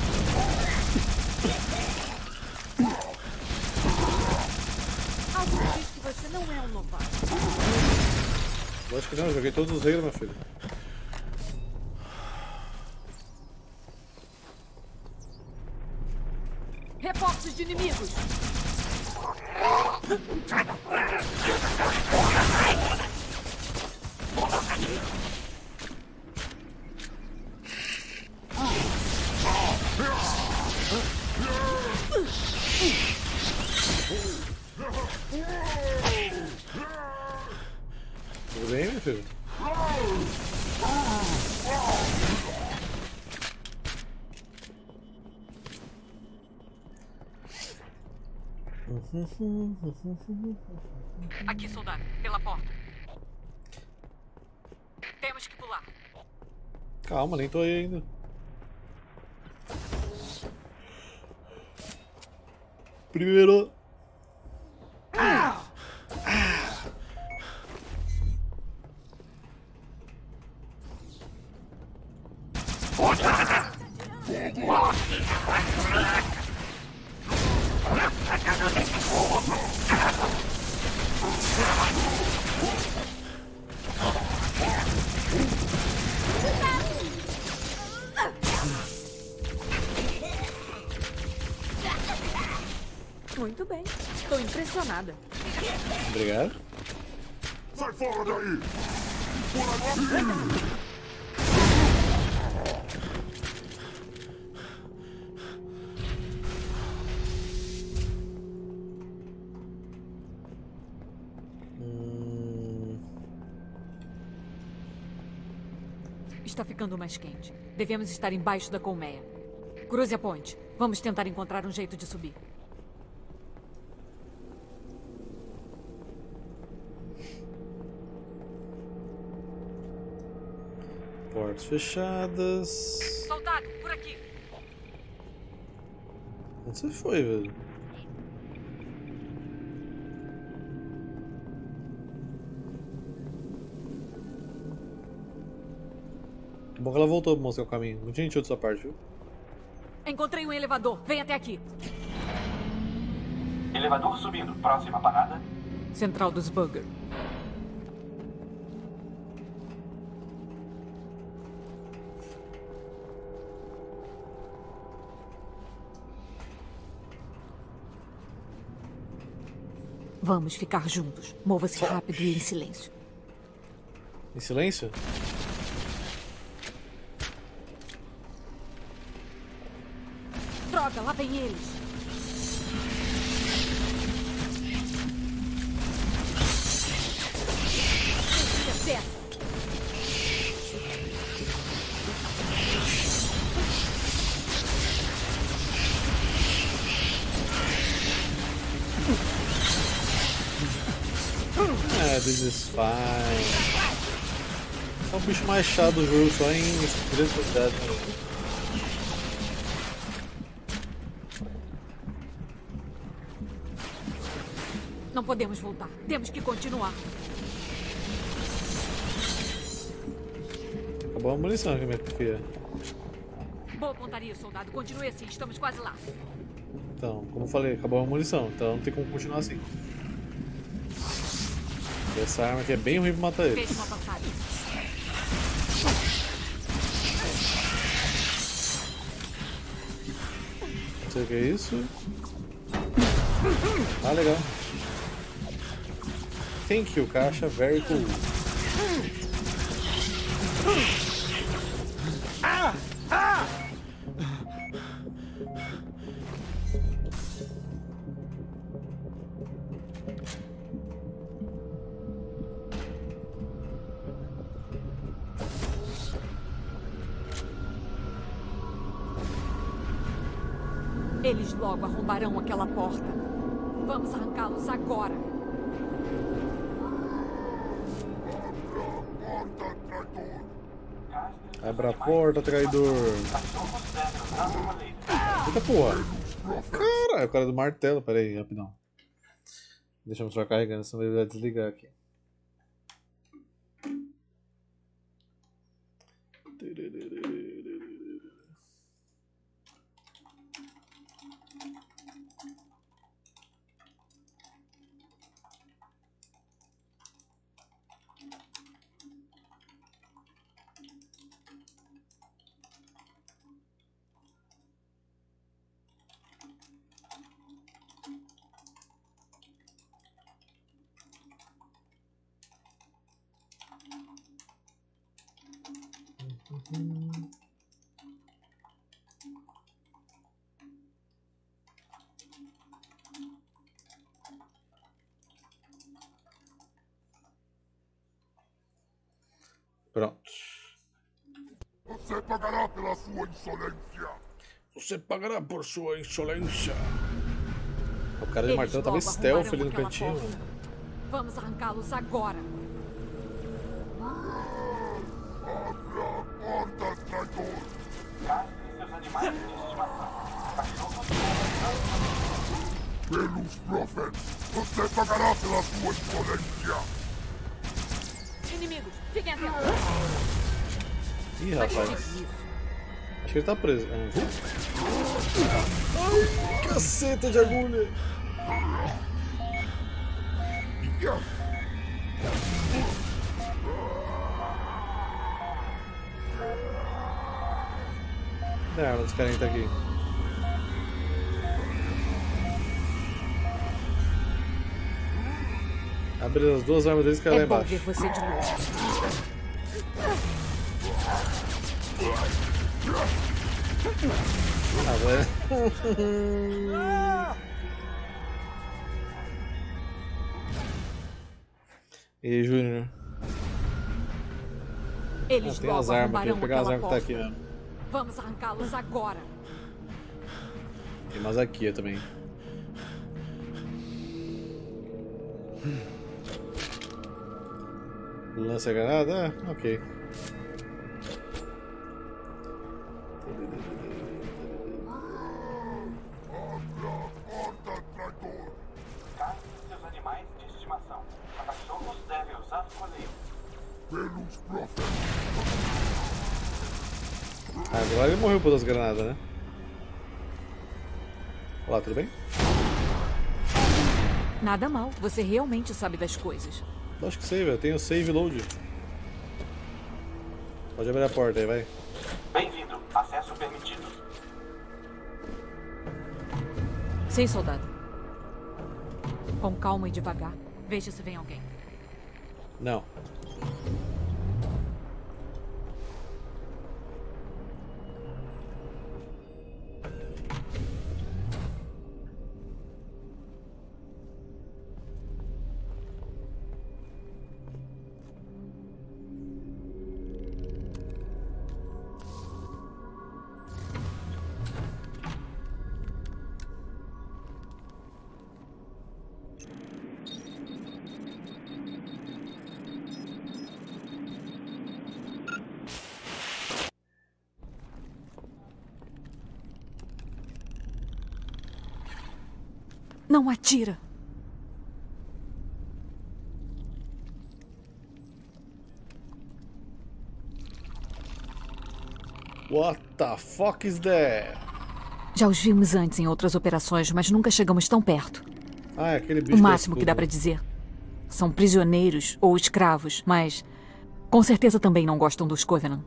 Você não é um novato. Lógico que não, eu joguei todos os reinos, meu filho. Reforços de inimigos. Tudo bem, meu filho? Aqui, soldado, pela porta. Temos que pular. Calma, nem tô aí ainda. Primeiro. Ah! Ah! Muito bem. Estou impressionada. Obrigado. Sai fora daí! Por Está ficando mais quente. Devemos estar embaixo da colmeia. Cruze a ponte. Vamos tentar encontrar um jeito de subir. Portas fechadas. Soldado, por aqui. Onde você foi, velho? Bom que ela voltou pra mostrar o caminho. Não tinha gente outra parte, viu? Encontrei um elevador. Vem até aqui. Elevador subindo. Próxima parada. Central dos Burger. Vamos ficar juntos. Mova-se rápido e em silêncio. Em silêncio? Droga, lá vem eles. É, this is fine. É o bicho mais chato do jogo, só em grande quantidade. Não podemos voltar. Temos que continuar. Acabou a munição aqui, minha filha. Boa pontaria, soldado. Continue assim. Estamos quase lá. Então, como eu falei, acabou a munição. Então não tem como continuar assim. E essa arma aqui é bem ruim pra matar eles. Fez uma passagem. Não sei o que é isso. Ah, legal. Thank you, caixa. Very cool. Ah! Ah! Eles logo arrombarão aquela porta. Vamos arrancá-los agora. Abre a porta, traidor. Eita porra. Caralho, o cara do martelo. Pera aí, rapidão. Deixa eu mostrar carregando, senão ele vai desligar aqui. Pronto. Você pagará pela sua insolência. Você pagará por sua insolência. O cara de martelo tava stealth ali no cantinho. Porta. Vamos arrancá-los agora. Pelos profetas, você pagará pela sua insolência. Inimigos, fiquem atentos. Ih, rapaz. Acho que ele tá preso. Ai, caceta de agulha. É, os caras estão aqui. Abrir as duas armas deles que é lá embaixo. Ver você de novo. Ah, e aí, Júnior? Eles ah, tem as armas aqui, vou pegar as armas porta. que tá aqui. Ó. Vamos arrancá-los agora. Tem mais aqui também. Lança a granada? Ah, ok. Agora ele morreu por das granadas, né? Olá, tudo bem? Nada mal, você realmente sabe das coisas. Acho que sei, velho. Eu tenho save load. Pode abrir a porta aí, vai. Bem-vindo, acesso permitido. Sim, soldado. Com calma e devagar, veja se vem alguém. Não. Não atira. What the fuck is that? Já os vimos antes em outras operações, mas nunca chegamos tão perto. Ah, é aquele bicho. O máximo que dá pra dizer. São prisioneiros ou escravos, mas com certeza também não gostam dos Covenant.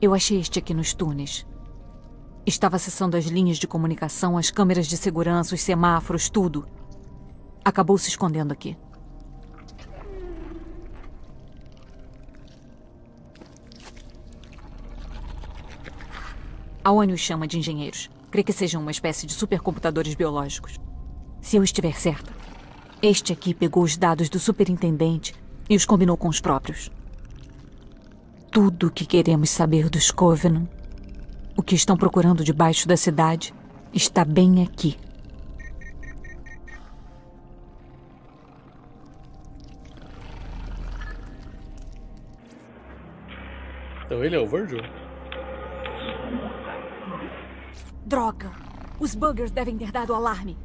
Eu achei este aqui nos túneis. Estava acessando as linhas de comunicação, as câmeras de segurança, os semáforos, tudo. Acabou se escondendo aqui. A ONI os chama de engenheiros. Crê que sejam uma espécie de supercomputadores biológicos. Se eu estiver certa, este aqui pegou os dados do superintendente e os combinou com os próprios. Tudo o que queremos saber dos Covenant, o que estão procurando debaixo da cidade, está bem aqui. Então ele é o Virgil? Droga! Os buggers devem ter dado alarme.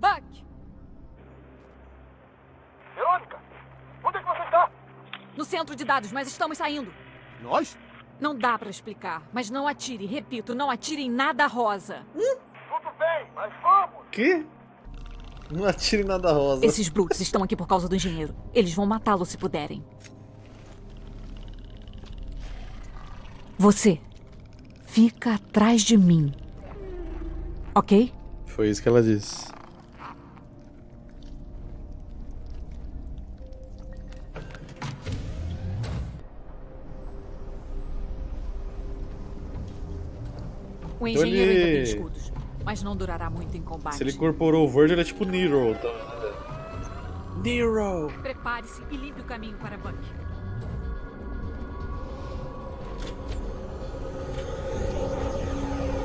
Buck! No centro de dados, mas estamos saindo. Nós? Não dá pra explicar, mas não atire, repito, não atire em nada rosa. Hum? Tudo bem, mas vamos. Que? Não atire em nada rosa. Esses brutos estão aqui por causa do engenheiro. Eles vão matá-lo se puderem. Você fica atrás de mim, ok? Foi isso que ela disse. O engenheiro ainda tem escudos, mas não durará muito em combate. Se ele incorporou o Virgil, ele é tipo Nero. Então... Nero! Prepare-se e limpe o caminho para Buck.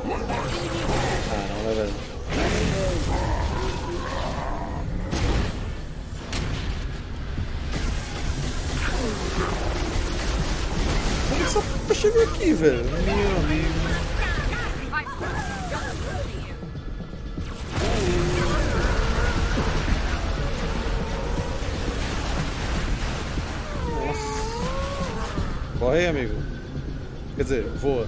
Ah, não, né, velho? Como essa p*** chegou aqui, velho? Meu amigo. Corre aí, amigo. Quer dizer, voa.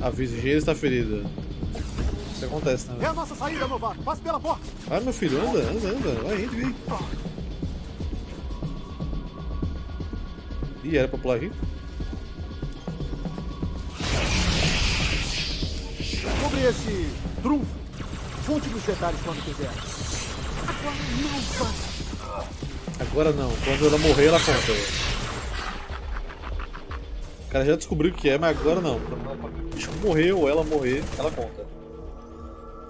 Aviso, o engenheiro está ferido. Isso acontece, né? É a nossa saída, novato. Passa pela porta. Ah, meu filho, anda, anda, anda. Vai, entra, vem. Ih, era pra pular aqui? Sobre esse trunfo, junte nos detalhes quando quiser. Agora não, passa. Agora não. Quando ela morrer, ela conta. O cara já descobriu o que é, mas agora não. Quando ela morrer ou ela morrer, ela conta.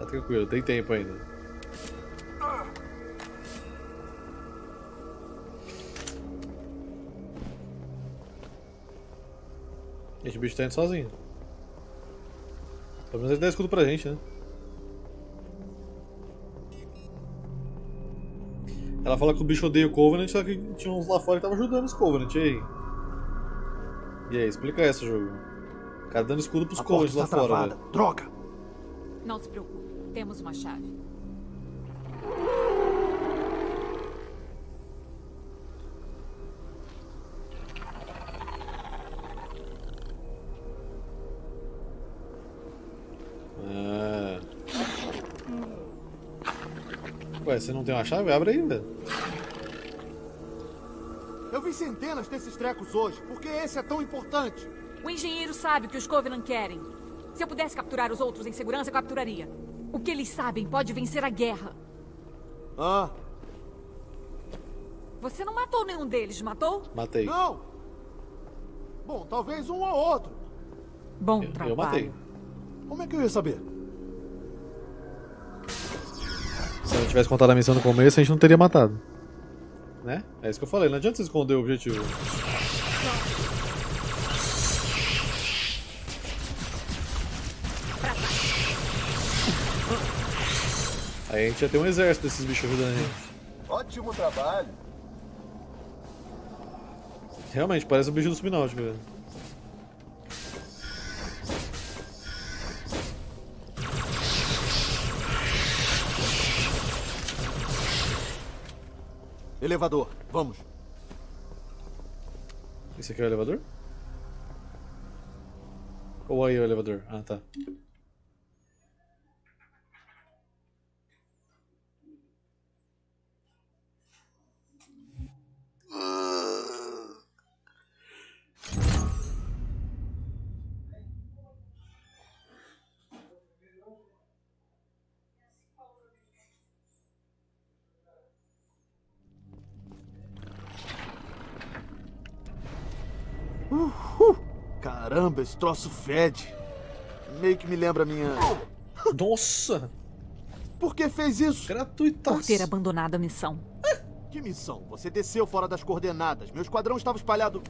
Tá tranquilo, tem tempo ainda. Esse bicho tá indo sozinho. Pelo menos ele dá escudo pra gente, né? Ela fala que o bicho odeia o Covenant, só que tinha uns lá fora que tava ajudando os Covenant, e aí? E aí, explica essa, jogo. O cara dando escudo pros Covenant lá fora, velho. Droga! Não se preocupe, temos uma chave. Ué, você não tem uma chave? Abre aí, velho. Eu vi centenas desses trecos hoje. Por que esse é tão importante? O engenheiro sabe o que os Covenant querem. Se eu pudesse capturar os outros em segurança, eu capturaria. O que eles sabem pode vencer a guerra. Ah. Você não matou nenhum deles, matou? Matei. Não. Bom, talvez um ou outro. Bom eu, trabalho. Eu matei. Como é que eu ia saber? Se eu tivesse contado a missão no começo, a gente não teria matado. Né? É isso que eu falei, não adianta você esconder o objetivo. Aí a gente ia ter um exército desses bichos ajudando a gente. Ótimo trabalho! Realmente, parece o bicho do Subnáutico, velho. Elevador, vamos. Esse aqui é o elevador? Ou aí é o elevador? Ah, tá. Caramba, esse troço fede. Meio que me lembra a minha... Nossa! Por que fez isso? Gratuitaço. Por ter abandonado a missão. Que missão? Você desceu fora das coordenadas. Meu esquadrão estava espalhado...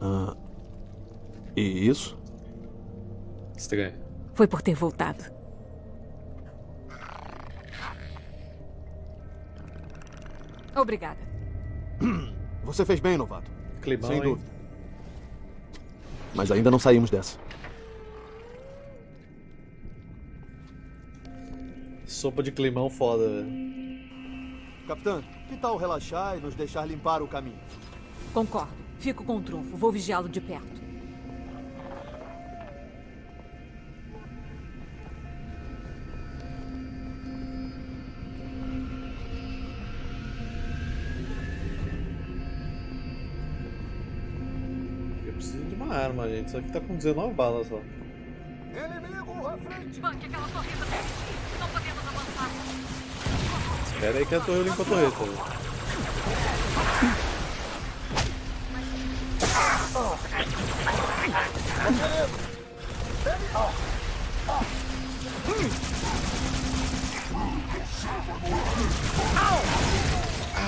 Ah, e isso? Estranho. Foi por ter voltado. Obrigada. Você fez bem, novato. Climão, sem dúvida. Hein? Mas ainda não saímos dessa. Sopa de climão foda, velho. Capitã, que tal relaxar e nos deixar limpar o caminho? Concordo. Fico com o trunfo. Vou vigiá-lo de perto. Arma, gente. Isso aqui tá com dezenove balas só. Inimigo à frente! Banque aquela torreta perto. Não podemos avançar. Espera aí que a torre limpa a torreta.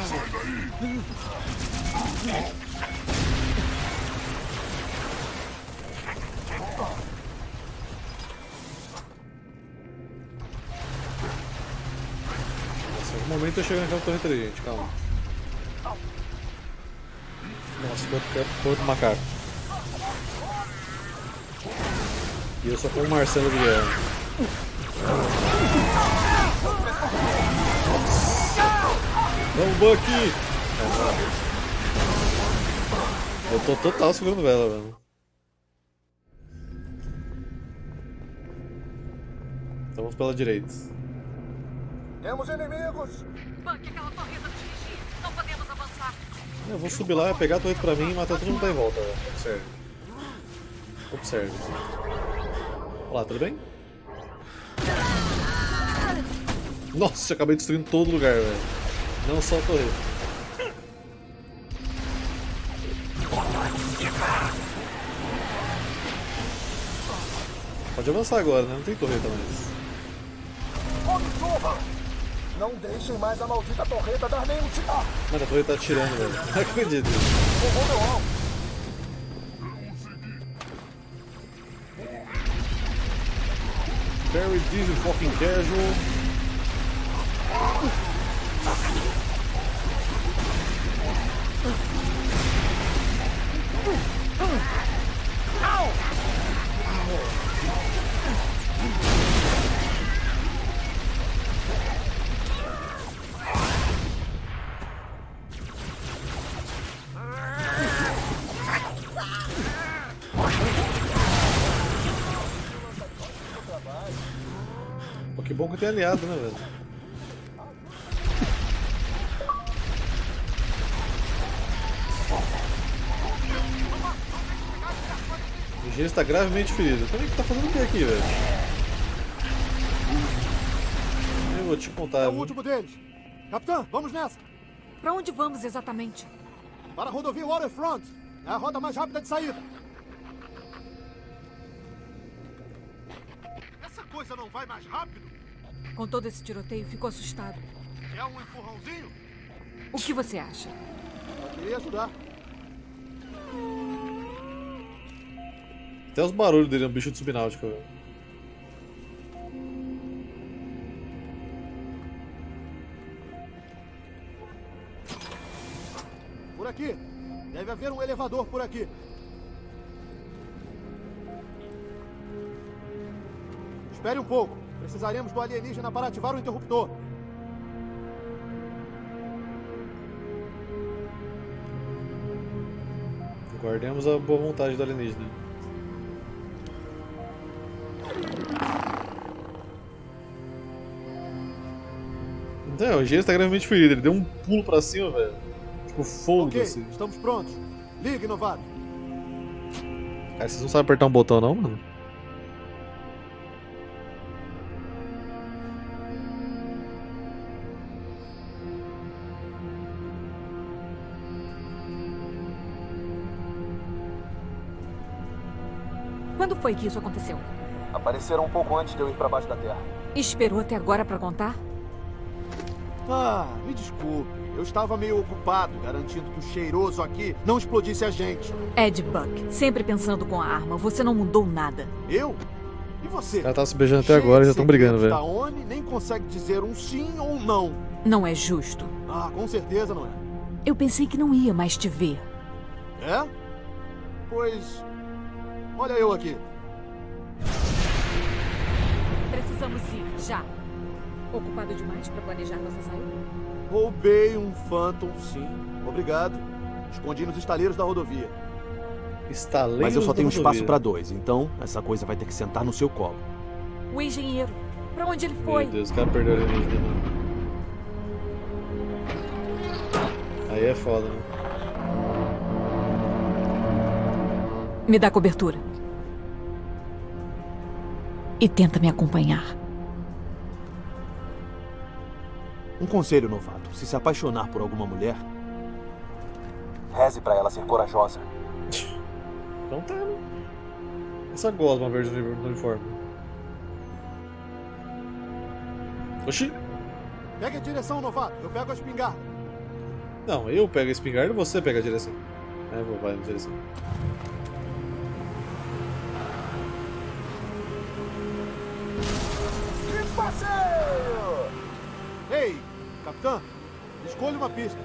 Sai daí! Momento eu chego naquela torre três, gente, calma. Nossa, quanto torre do macaco. E eu só com o Marcelo Guilherme. Vamos, Buck! Eu tô total segurando vela, velho. Então vamos pela direita. Temos inimigos! Banque aquela torreta de vigia! Não podemos avançar. Eu vou subir lá, pegar a torreta pra mim e matar todo mundo que tá em volta. Véio. Observe. Observe. Olá, tudo bem? Nossa, eu acabei destruindo todo lugar, velho. Não só a torreta. Pode avançar agora, né? Não tem torreta mais. Não deixem mais a maldita torreta dar nenhum tiro. Mano, a torreta tá atirando, velho. Não acredito. Very easy fucking casual. Pô, que bom que tem aliado, né, velho? O G está gravemente ferido. Como é que tá fazendo o que aqui, velho? Vou te contar. É o último deles. Capitã, vamos nessa. Para onde vamos exatamente? Para a rodovia Waterfront. É a rota mais rápida de saída. Essa coisa não vai mais rápido? Com todo esse tiroteio, ficou assustado. É um empurrãozinho? O que você acha? Eu queria ajudar. Até os barulhos dele é um bicho de subnáutico. Aqui. Deve haver um elevador por aqui. Espere um pouco. Precisaremos do alienígena para ativar o interruptor. Guardemos a boa vontade do alienígena. Então, o G está gravemente ferido. Ele deu um pulo para cima, velho. O fogo, okay, assim. Estamos prontos. Ligue, novato. Cara, vocês não sabem apertar um botão, não, mano? Quando foi que isso aconteceu? Apareceram um pouco antes de eu ir pra baixo da terra. Esperou até agora pra contar? Ah, me desculpe. Eu estava meio ocupado, garantindo que o cheiroso aqui não explodisse a gente. Ed Buck, sempre pensando com a arma, você não mudou nada. Eu? E você? Ela tá se beijando até agora e já estão brigando, velho. A ONI nem consegue dizer um sim ou um não. Não é justo. Ah, com certeza não é. Eu pensei que não ia mais te ver. É? Pois... olha eu aqui. Precisamos ir, já. Ocupado demais para planejar nossa saída? Roubei um Phantom, sim. Obrigado. Escondi nos estaleiros da rodovia. Estaleiros Mas eu só tenho espaço para dois, então essa coisa vai ter que sentar no seu colo. O engenheiro, para onde ele foi? Meu Deus, o cara perdeu a energia. Aí é foda, né? Me dá cobertura. E tenta me acompanhar. Um conselho, novato. Se se apaixonar por alguma mulher, reze pra ela ser corajosa. Então tá, né? Essa gosma verde do uniforme. Oxi! Pega a direção, novato. Eu pego a espingarda. Não, eu pego a espingarda e você pega a direção. É, vou vai na direção. Que passeio! Ei! Capitã, escolha uma pista.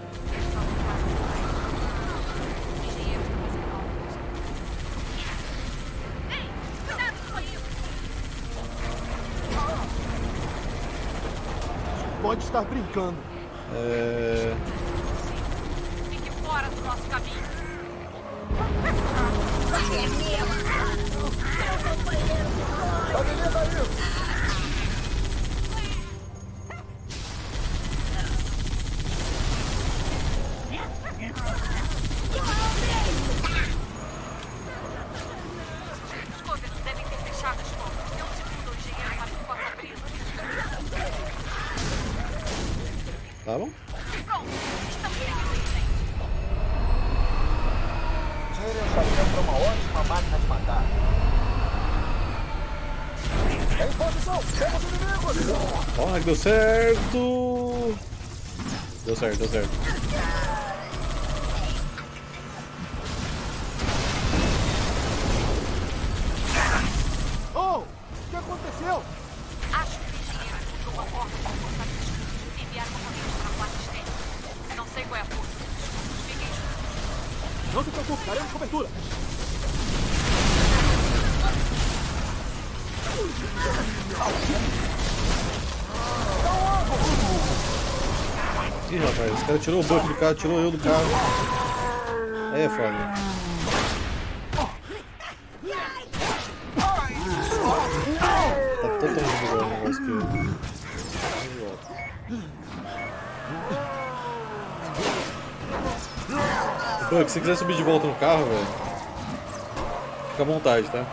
Pode estar brincando. É... fique fora do nosso caminho. É meu. Meu companheiro. Tá beleza aí. Tá bom? Tire o chapéu para uma ótima máquina de matar. Em posição! Temos inimigos! Ó, deu certo! Deu certo, deu certo. Oh! O que aconteceu? Acho que o engenheiro mudou a ordem para forçar os escudos e enviar componentes para a quarta externa. Não sei qual é a força dos escudos, fiquem juntos. Não se preocupe, daremos cobertura! Ih, rapaz, esse cara tirou o buff do carro, tirou eu do carro. É foda. Tá todo mundo o negócio aqui. Buck, se quiser subir de volta no carro, velho, fica à vontade, tá?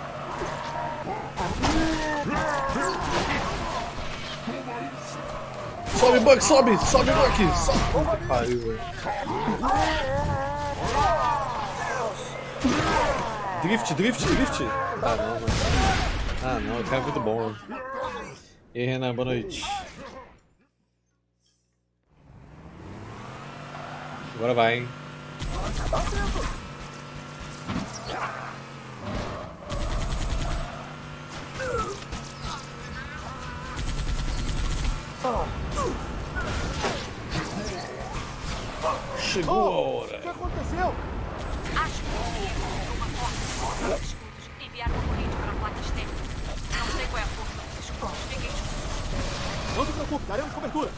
Sobe, Buck, sobe! Sobe, Buck! Sobe! Que pariu, velho. Drift, drift, drift! Ah, não, velho. Ah, não, o cara é muito bom, velho. E aí, Renan, boa noite. Agora vai, hein. Chegou a hora! O que aconteceu? Acho que é uma força dos escudos enviar componente para a placa externa. Não sei qual é a força dos escudos, fiquem juntos. Não se preocupe, daremos cobertura.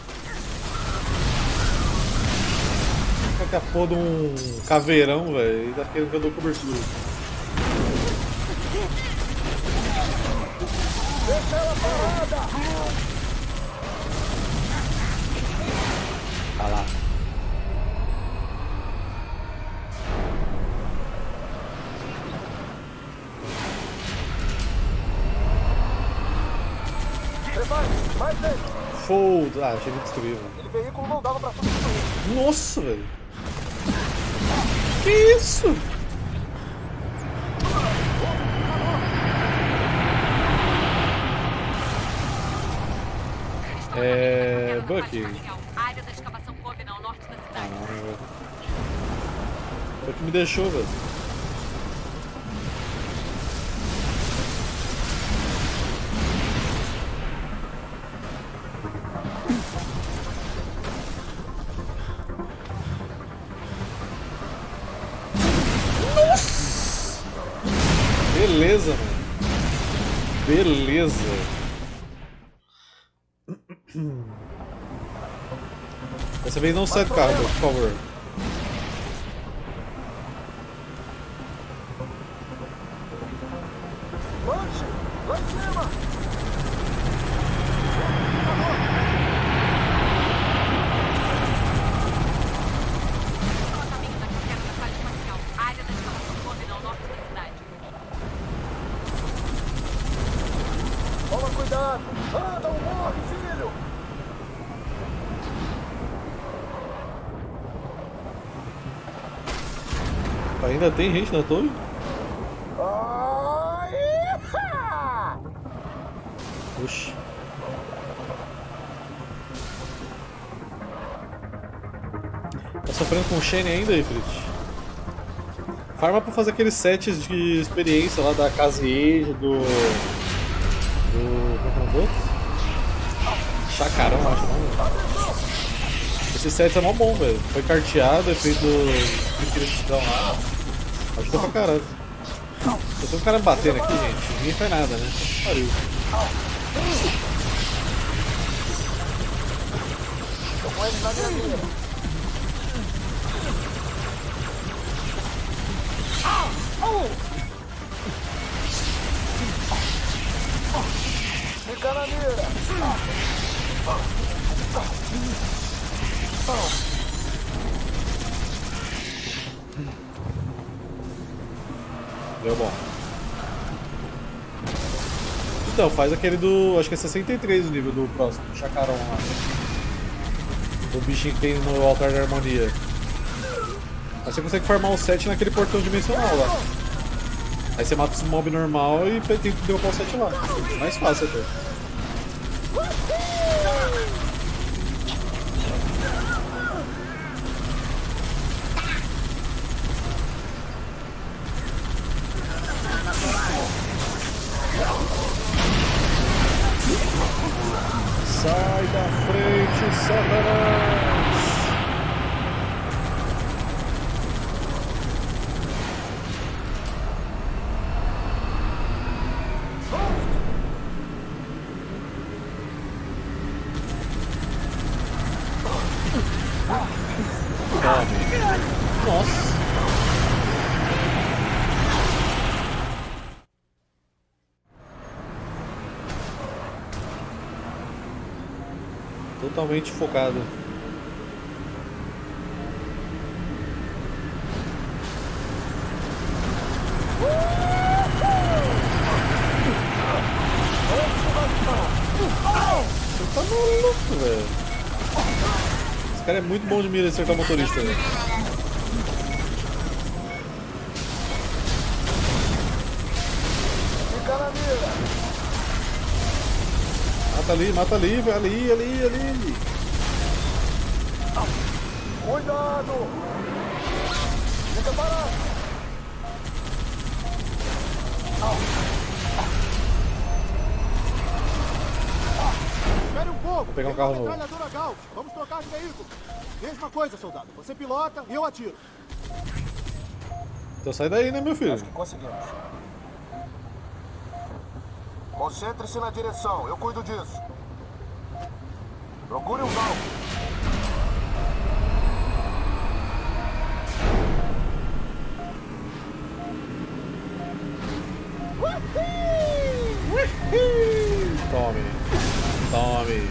Fica que a porra de um caveirão, velho, e tá querendo que eu dou cobertura. Deixa ela parada! Tá lá. Prepare-se, mais dele. Foda. Ah, achei que destruiu. Ele veículo não dava pra substituir. Nossa, velho. Que isso? É... Bucky. Ah, não, velho. Foi o que me deixou, velho. Nossa! Beleza, mano. Beleza. Dessa vez não sai do carro, por favor. Lance! Lá em cima! Tratamento da queda da falha espacial. A área da instalação Covenant ao norte da cidade. Toma cuidado! Anda ou morre, filho! Ainda tem gente na torre? Oxi. Tá sofrendo com o Shane ainda, Ifrit? Farma pra fazer aqueles sets de experiência lá da Casa Eja, do... do... Chacarão, acho. Esse set é mó bom, velho. Foi carteado, é feito... Ajuda pra caralho. Só tem um cara batendo aqui, gente. Ninguém faz nada, né? Pariu. Tô com ele na minha linha. Fica na mira. Deu bom. Então, faz aquele do... acho que é sessenta e três o nível do próximo, do Chacarão lá. o bichinho que tem no altar da harmonia. Aí você consegue farmar o set naquele portão dimensional lá. Aí você mata os mob normal e tenta derrubar o set lá. Mais fácil até. Sai da frente, Satanás! Nossa! Totalmente focado. Você tá maluco, velho. Esse cara é muito bom de mira acertar o motorista, velho. Mata ali, mata ali, vai ali, ali, ali. Cuidado! Fica parado! Espere um pouco! Vou pegar um carro novo. Vamos trocar de veículo. Mesma coisa, soldado. Você pilota e eu atiro. Então sai daí, né, meu filho? Acho que conseguimos. Concentre-se na direção, eu cuido disso. Procure um alvo. Tome, tome. Tome.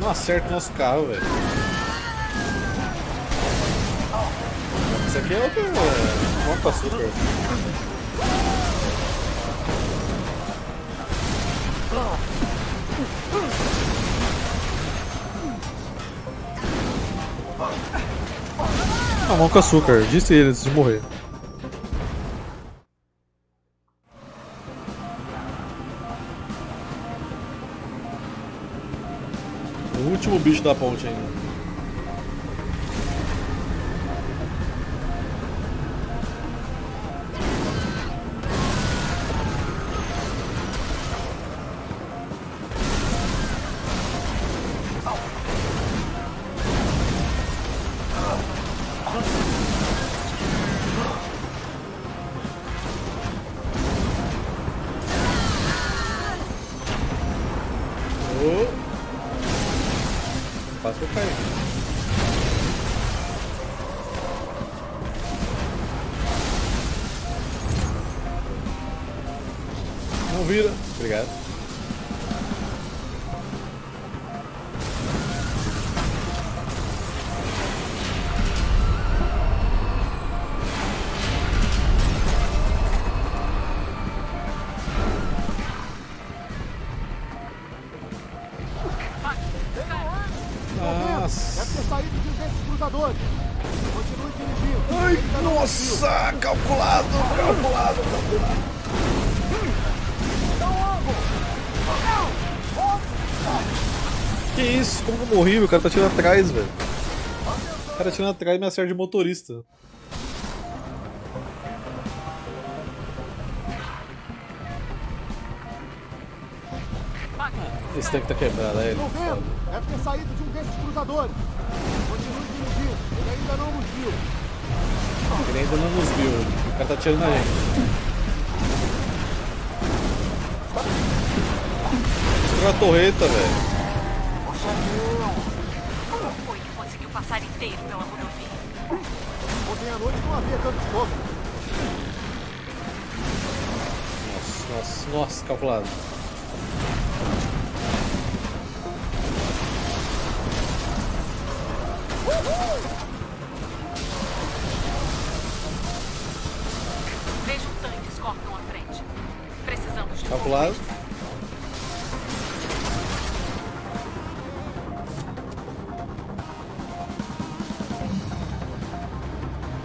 Não acerta o nosso carro, velho. Isso aqui é o Monta Super. A mão com açúcar, disse ele antes de morrer. O último bicho da ponte ainda. Horrível, o cara tá tirando atrás, velho. O cara tirando atrás e me acerta de motorista. Esse tanque tá quebrado, é ele. Deve ter saído de um desses cruzadores. Continue dirigindo, ele ainda não nos viu. Ele ainda não nos viu, o cara tá atirando na gente. Destruiu a torreta, velho. Passar inteiro pela rodovia. Ontem à noite não havia tanto fogo. Nossa, nossa, nossa, calculado. Uhul! Vejo um tanque escorpião à frente. Precisamos de calculado.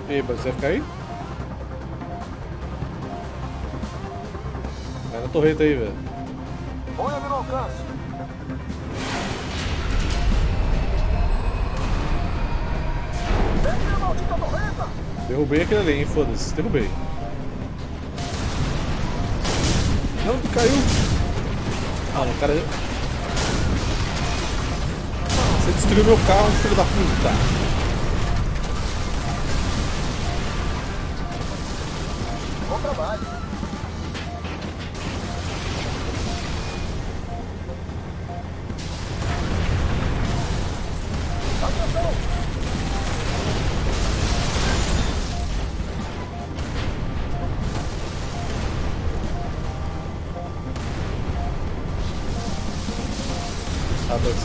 Ei, você vai ficar aí? Vai na torreta aí, velho. Olha meu alcance. Pega a maldita torreta. Derrubei aquele ali, hein, foda-se, derrubei. Não, caiu. Ah, não, cara. Você destruiu meu carro, filho da puta.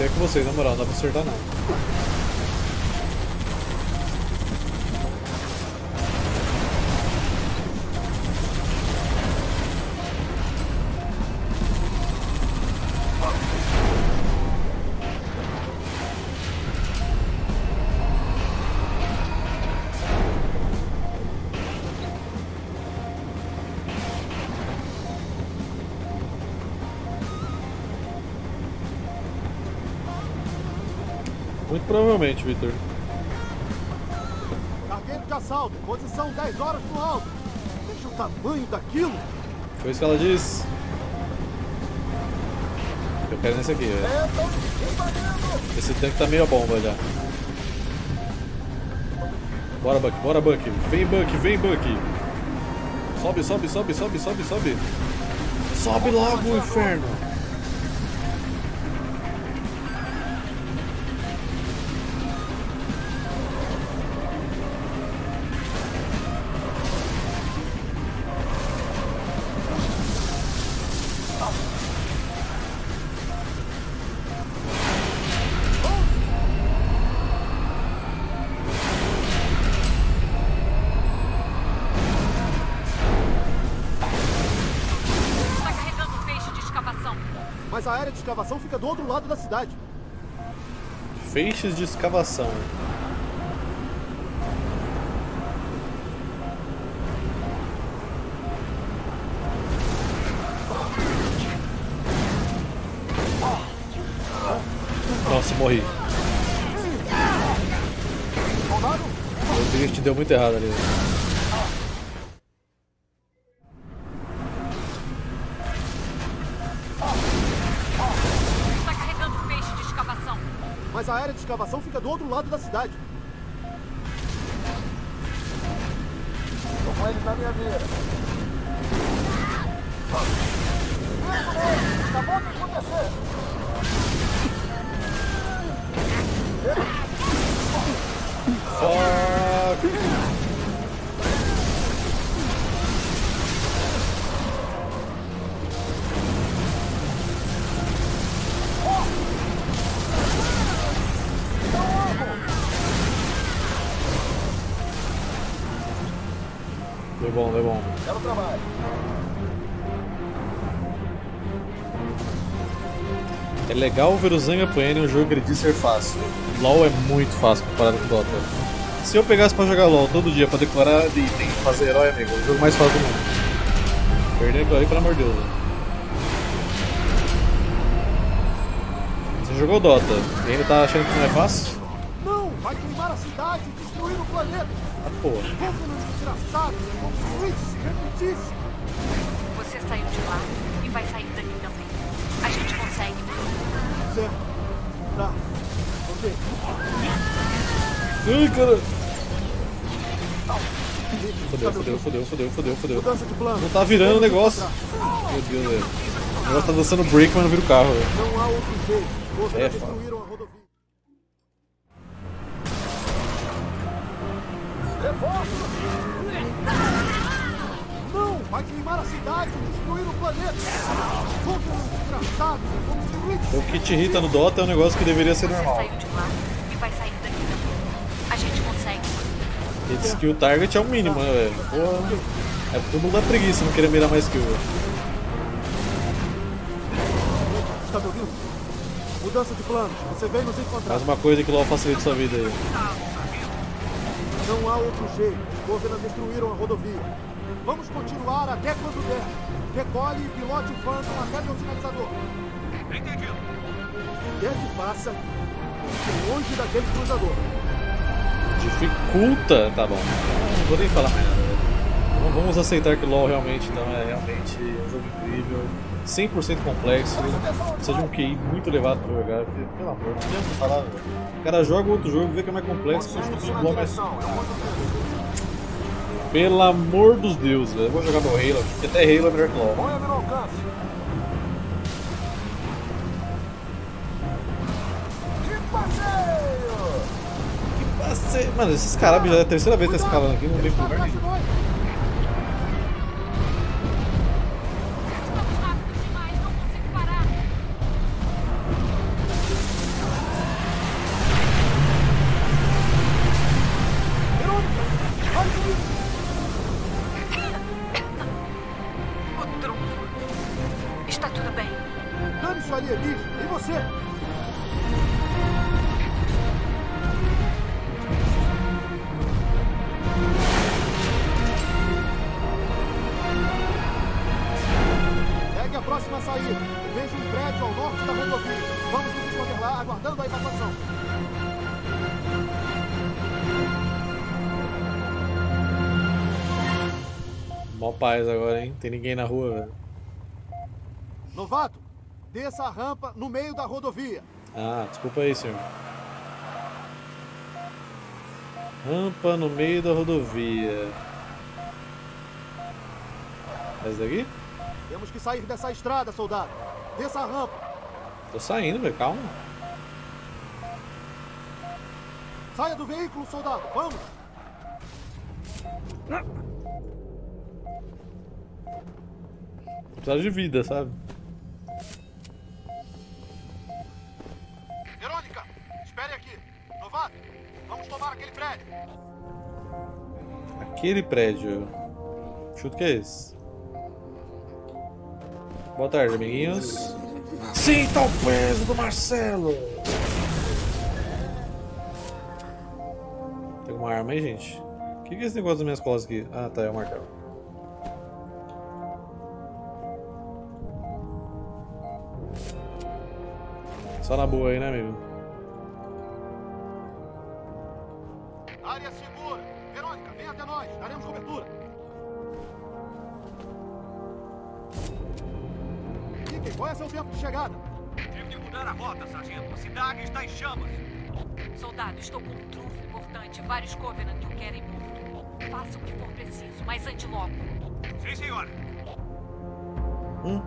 É com vocês, na moral, não dá pra acertar não. Provavelmente, Vitor. Cargueiro de assalto, posição dez horas no alto. Veja o tamanho daquilo. Foi isso que ela disse. Eu quero nesse aqui, velho. Esse tanque tá meio a bomba já. Bora, Buck, bora, Buck. Vem, Buck, vem, Buck. Sobe, sobe, sobe, sobe, sobe, sobe. Sobe logo, o inferno. A área de escavação fica do outro lado da cidade. Feixes de escavação. Nossa, morri. Eu vi que te deu muito errado ali. A escavação fica do outro lado da cidade. Toma ele na minha beira. Acabou de acontecer. Bom, é bom. Belo trabalho. É legal ver o Zang apanhando um jogo de ser fácil. LOL é muito fácil comparado com Dota. Se eu pegasse pra jogar LOL todo dia pra declarar de item, fazer herói, amigo, é o jogo mais fácil do mundo. Perder aquilo aí, pelo amor de Deus. Você jogou Dota e ainda tá achando que não é fácil? Não, vai queimar a cidade e destruir o planeta. Ah, porra. Você saiu de lá e vai sair daqui também. A gente consegue. Certo. Tá. Ok. Ai, cara. Fodeu, fodeu, fodeu, fodeu, fodeu, fodeu. Não tá virando o negócio. Meu Deus, velho. O negócio tá dançando break, mas não vira o carro, velho. Não há outro jeito. É, destruíram a rodovia. Não! Vai queimar a cidade e destruir o planeta! O que te irrita no Dota é um negócio que deveria ser normal. Você saiu de lá e vai sair daqui também. A gente consegue. Esse skill target é o mínimo, né, velho? Porra. É todo mundo dá preguiça, não querer mirar mais skill. Tá me ouvindo? Mudança de plano, você vem nos encontrar. Faz uma coisa que logo facilita sua vida aí. Não há outro jeito. Os Covenant destruíram a rodovia. Vamos continuar até quando der. Decole e pilote o Phantom até meu sinalizador. Entendido. Quer que faça, longe daquele cruzador. Dificulta? Tá bom. Não vou nem falar mais nada. Então, vamos aceitar que o LoL realmente não é realmente um jogo incrível. cem por cento complexo, precisa de um Q I muito elevado para jogar, porque, pelo amor de Deus, falar, o cara joga outro jogo, vê que é mais complexo, continua mais... Pelo amor dos deuses, velho. Eu vou jogar meu Halo, porque até Halo é melhor que LoL. Que passeio! Mano, esses caras já é a terceira vez que tá escalando aqui, não vem pro lugar nenhum. Paz agora, hein? Tem ninguém na rua, velho. Novato, desça a rampa no meio da rodovia. Ah, desculpa aí, senhor. Rampa no meio da rodovia. Essa daqui? Temos que sair dessa estrada, soldado. Desça a rampa. Tô saindo, velho. Calma. Saia do veículo, soldado. Vamos! Ah. Precisava de vida, sabe? Verônica, espere aqui. Novato, vamos tomar aquele prédio. Aquele prédio. Chuto que é esse. Boa tarde, amiguinhos. Sinta o peso do Marcelo! Tem uma arma aí, gente? O que é esse negócio das minhas costas aqui? Ah, tá, é o martelo. Só na boa aí, né, amigo? Área segura! Verônica, vem até nós! Daremos cobertura! Mickey, qual é seu tempo de chegada? Tive que mudar a rota, sargento. A cidade está em chamas. Soldado, estou com um trunfo importante. Vários Covenant que o querem muito. Faça o que for preciso, mas ande logo. Sim, senhora. Hum?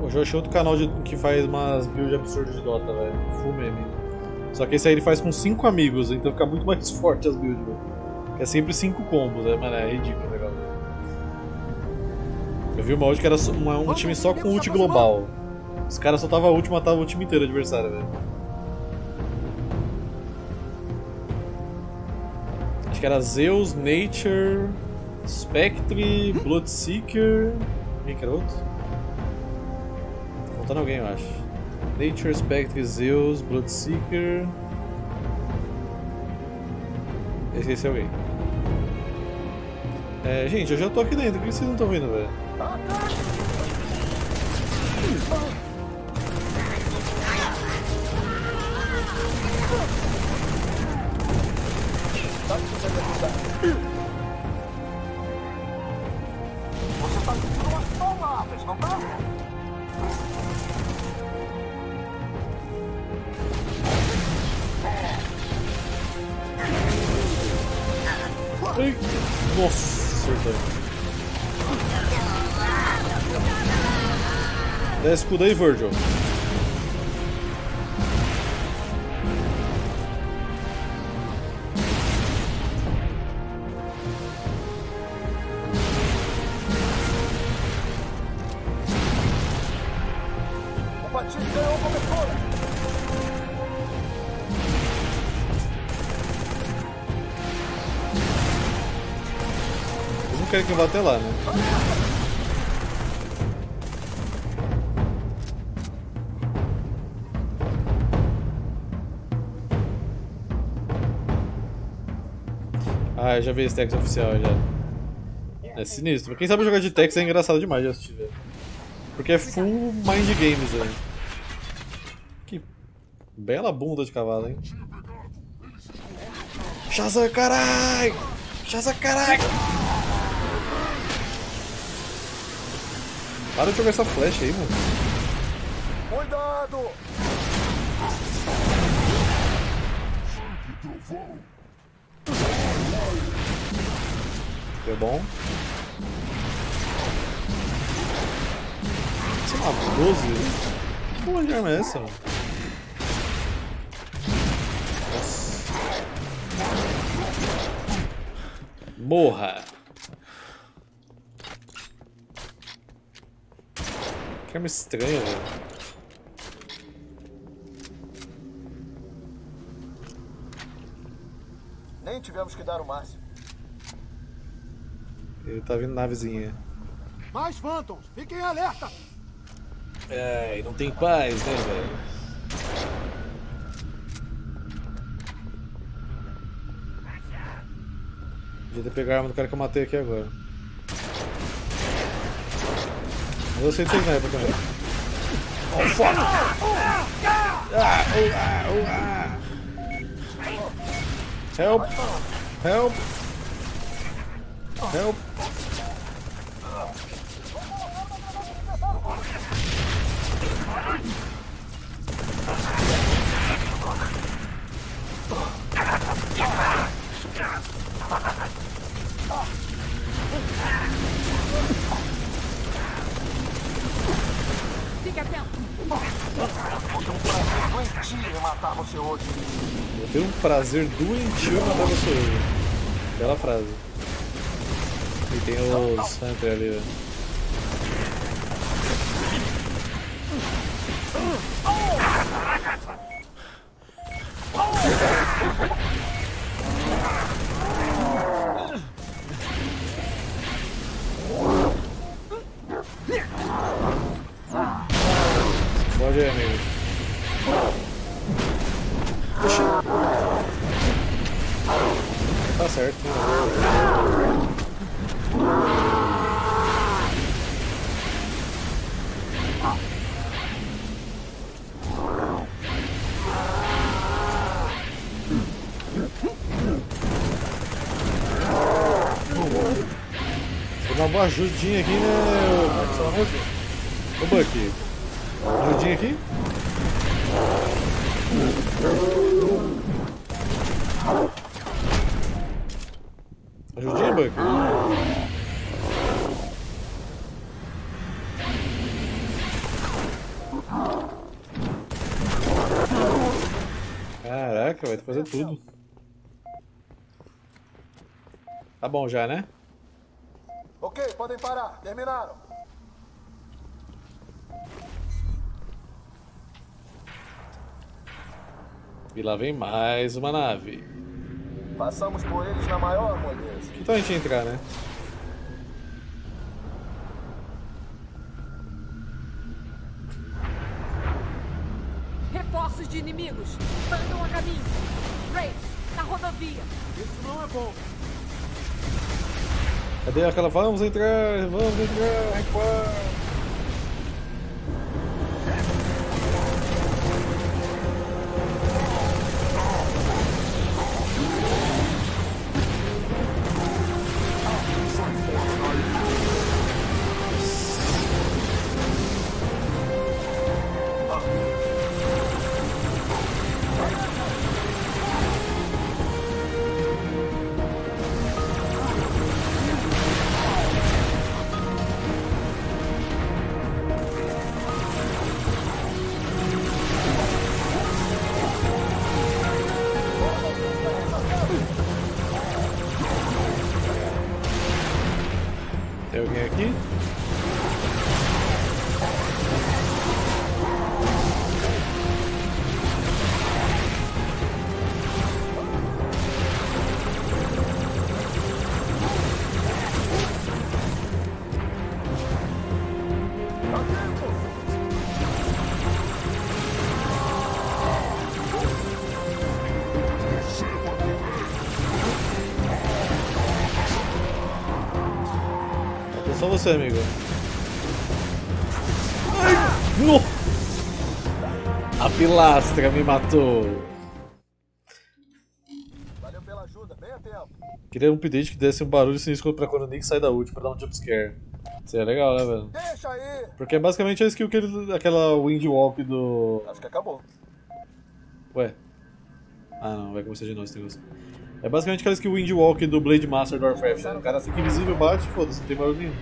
Eu já achei outro canal de, que faz umas builds absurdas de Dota, velho. Full meme. Só que esse aí ele faz com cinco amigos, então fica muito mais forte as builds, velho. É sempre cinco combos, né? Mano, é ridículo, legal. Eu vi uma hoje que era uma, um time só com ult global. Os caras soltavam ult e matavam o time inteiro adversário, velho. Acho que era Zeus, Nature, Spectre, Bloodseeker. Quem que era outro? Tá em alguém, eu acho. Nature, Spectre, Zeus, Bloodseeker. Esse é alguém. É, gente, eu já tô aqui dentro, por que vocês não estão vendo, velho? Você tá sentindo umas palavras, não tá? Ai, nossa, acertei. Dá escudo aí, Virgil. Quero que eu vá até lá, né? Ah, eu já vi esse Tex oficial já. É sinistro. Quem sabe jogar de Tex é engraçado demais de assistir, velho. Porque é full mind games, velho. Que bela bunda de cavalo, hein? Shazam, carai! Shazam, carai! Para de jogar essa flecha aí, mano. Cuidado! Deu bom. Sei lá, doze? Que porra de arma é essa, mano? Nossa. Morra! Que arma estranha, velho. Nem tivemos que dar o máximo. Ele tá vindo navezinha. Mais Phantoms, fiquem alerta! É, e não tem paz, né, velho? Podia ter pegado a arma do cara que eu matei aqui agora. Mas eu sei que vocês na época também. Oh, fuck! Ah, ah, ah. Help! Help! Help! Fica atento. Eu tenho um prazer doentio em matar você hoje. Eu tenho um prazer doentio em matar você hoje. Bela frase. E tem o Hunter ali, velho. Pode ir, amigo. Tá certo. Uma boa ajudinha aqui, né? Ô Buck, ajudinha aqui? Ajudinha, Buck? Caraca, vai fazer tudo. Tá bom já, né? Ok, podem parar. Terminaram. E lá vem mais uma nave. Passamos por eles na maior moleza. Então a gente ia entrar, né? Reforços de inimigos. Mandam a caminho. Race, na rodovia. Isso não é bom. Cadê aquela? Vamos entrar, vamos entrar, recuar! só você, amigo. Ai, no... A pilastra me matou. Valeu pela ajuda, bem a tempo. Queria um update que desse um barulho sinistro pra quando o Nick sai da ult pra dar um jumpscare. Seria legal, né, velho? Deixa aí! Porque basicamente é a skill que ele... aquela windwalk do... Acho que acabou. Ué. Ah não, vai começar de novo esse negócio. É basicamente aquela skill windwalk do Blade Master do Warcraft, né? O cara assim que invisível bate, foda-se, não tem barulho nenhum.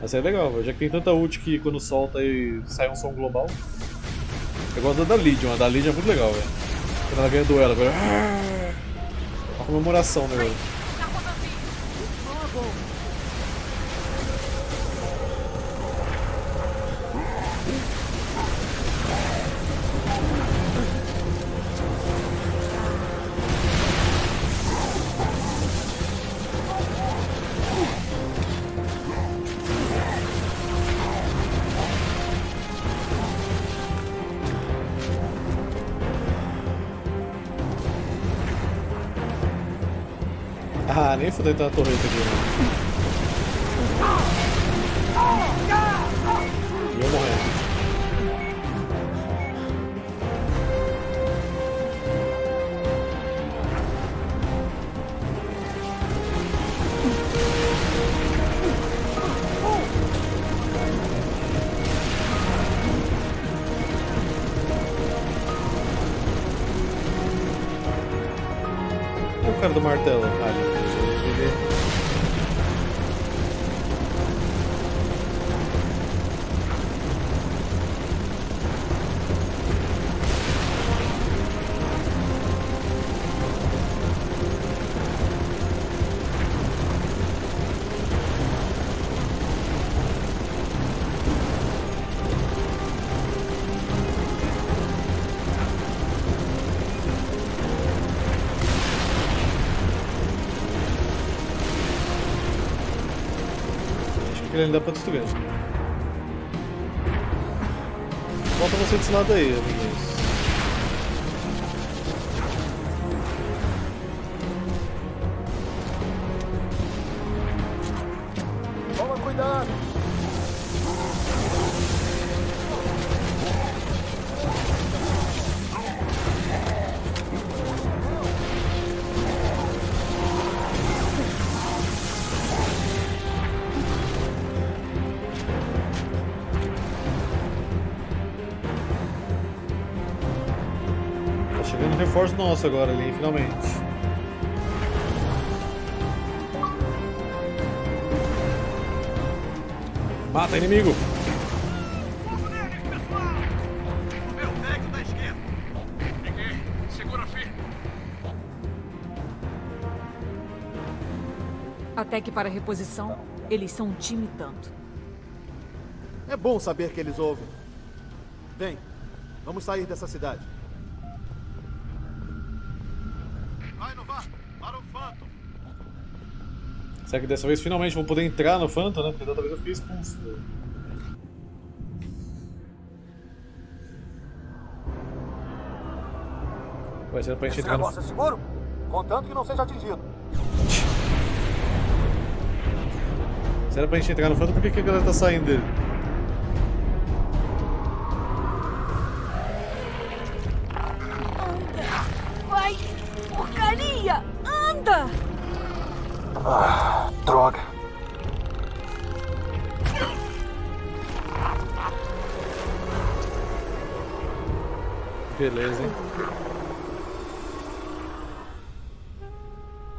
Mas é legal, véio. Já que tem tanta ult que quando solta e sai um som global. Eu gosto da Lidia, a da Lidia é muito legal, velho. Quando ela ganha duelo, velho. Uma comemoração, né, velho? Ah, nem fudei tá na torreta aqui. E eu morrendo. E o cara do martelo? Ali. Ele dá pra destruir. Bota você desse lado aí, amigos. Toma cuidado! Reforço nosso agora ali, finalmente. Mata inimigo! Fogo neles, pessoal! Meu deck da esquerda! Peguei, segura firme! Até que para a reposição, eles são um time tanto. É bom saber que eles ouvem. Vem, vamos sair dessa cidade. Será que dessa vez finalmente vou poder entrar no Phantom, né? Porque da outra vez eu fiquei expulso. Vai ser pra gente entrar no... Esse negócio é seguro? Contanto que não seja atingido. Será pra gente entrar no Phantom? Por que que a galera tá saindo dele? Anda! Vai! Porcaria! Anda! Ah... Droga! Beleza, hein?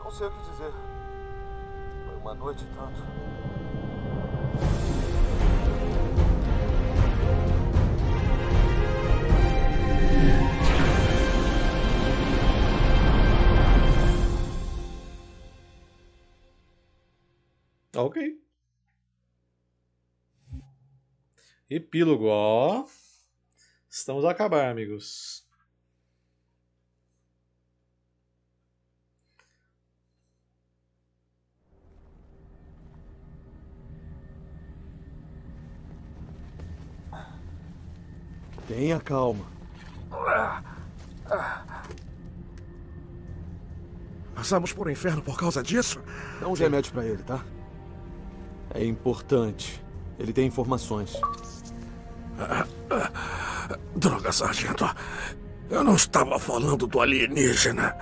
Não sei o que dizer. Foi uma noite e tanto. Ok. Epílogo, ó. Estamos a acabar, amigos. Tenha calma. Passamos por um inferno por causa disso? Dá um remédio pra ele, tá? É importante. Ele tem informações. Droga, sargento. Eu não estava falando do alienígena.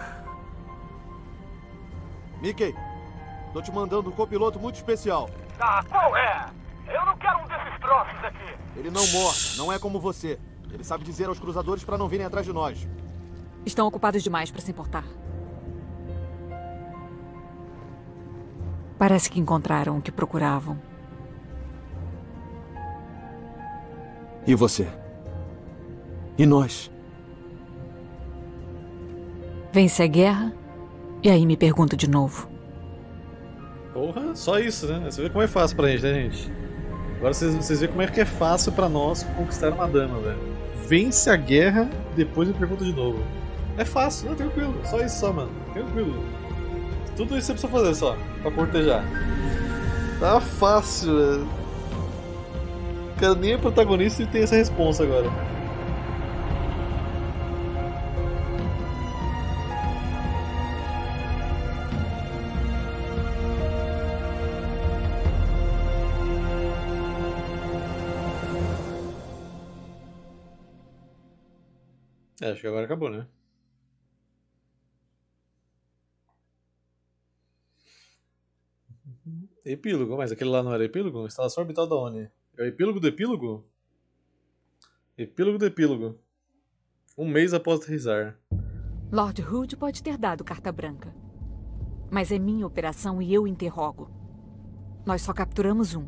Mickey, tô te mandando um copiloto muito especial. Ah, qual é? Eu não quero um desses troços aqui. Ele não morre, não é como você. Ele sabe dizer aos cruzadores para não virem atrás de nós. Estão ocupados demais para se importar. Parece que encontraram o que procuravam. E você? E nós? Vence a guerra, e aí me pergunto de novo. Porra, só isso, né? Você vê como é fácil pra gente, né, gente? Agora vocês, vocês veem como é que é fácil pra nós conquistar uma dama, velho. Vence a guerra, depois me pergunta de novo. É fácil, não, tranquilo. Só isso, só, mano. Tranquilo. Tudo isso você precisa fazer só, pra cortejar. Tá fácil, velho. O cara nem é protagonista e tem essa responsa agora. É, acho que agora acabou, né? Epílogo, mas aquele lá não era epílogo? Instalação orbital da ONI. É o epílogo do epílogo? Epílogo do epílogo. Um mês após aterrissar. Lord Hood pode ter dado carta branca. Mas é minha operação e eu interrogo. Nós só capturamos um.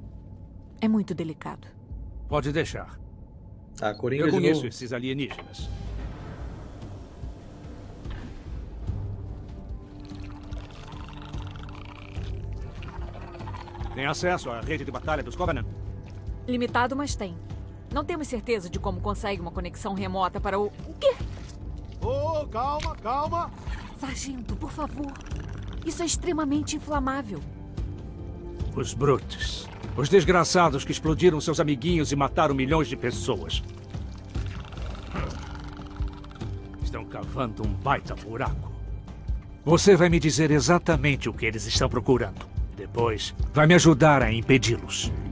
É muito delicado. Pode deixar. Ah, Coringa de novo. Eu conheço esses alienígenas. Tem acesso à rede de batalha dos Covenant? Limitado, mas tem. Não temos certeza de como consegue uma conexão remota para o... O quê? Oh, calma, calma! Sargento, por favor. Isso é extremamente inflamável. Os brutos. Os desgraçados que explodiram seus amiguinhos e mataram milhões de pessoas. Estão cavando um baita buraco. Você vai me dizer exatamente o que eles estão procurando. Depois, vai me ajudar a impedi-los.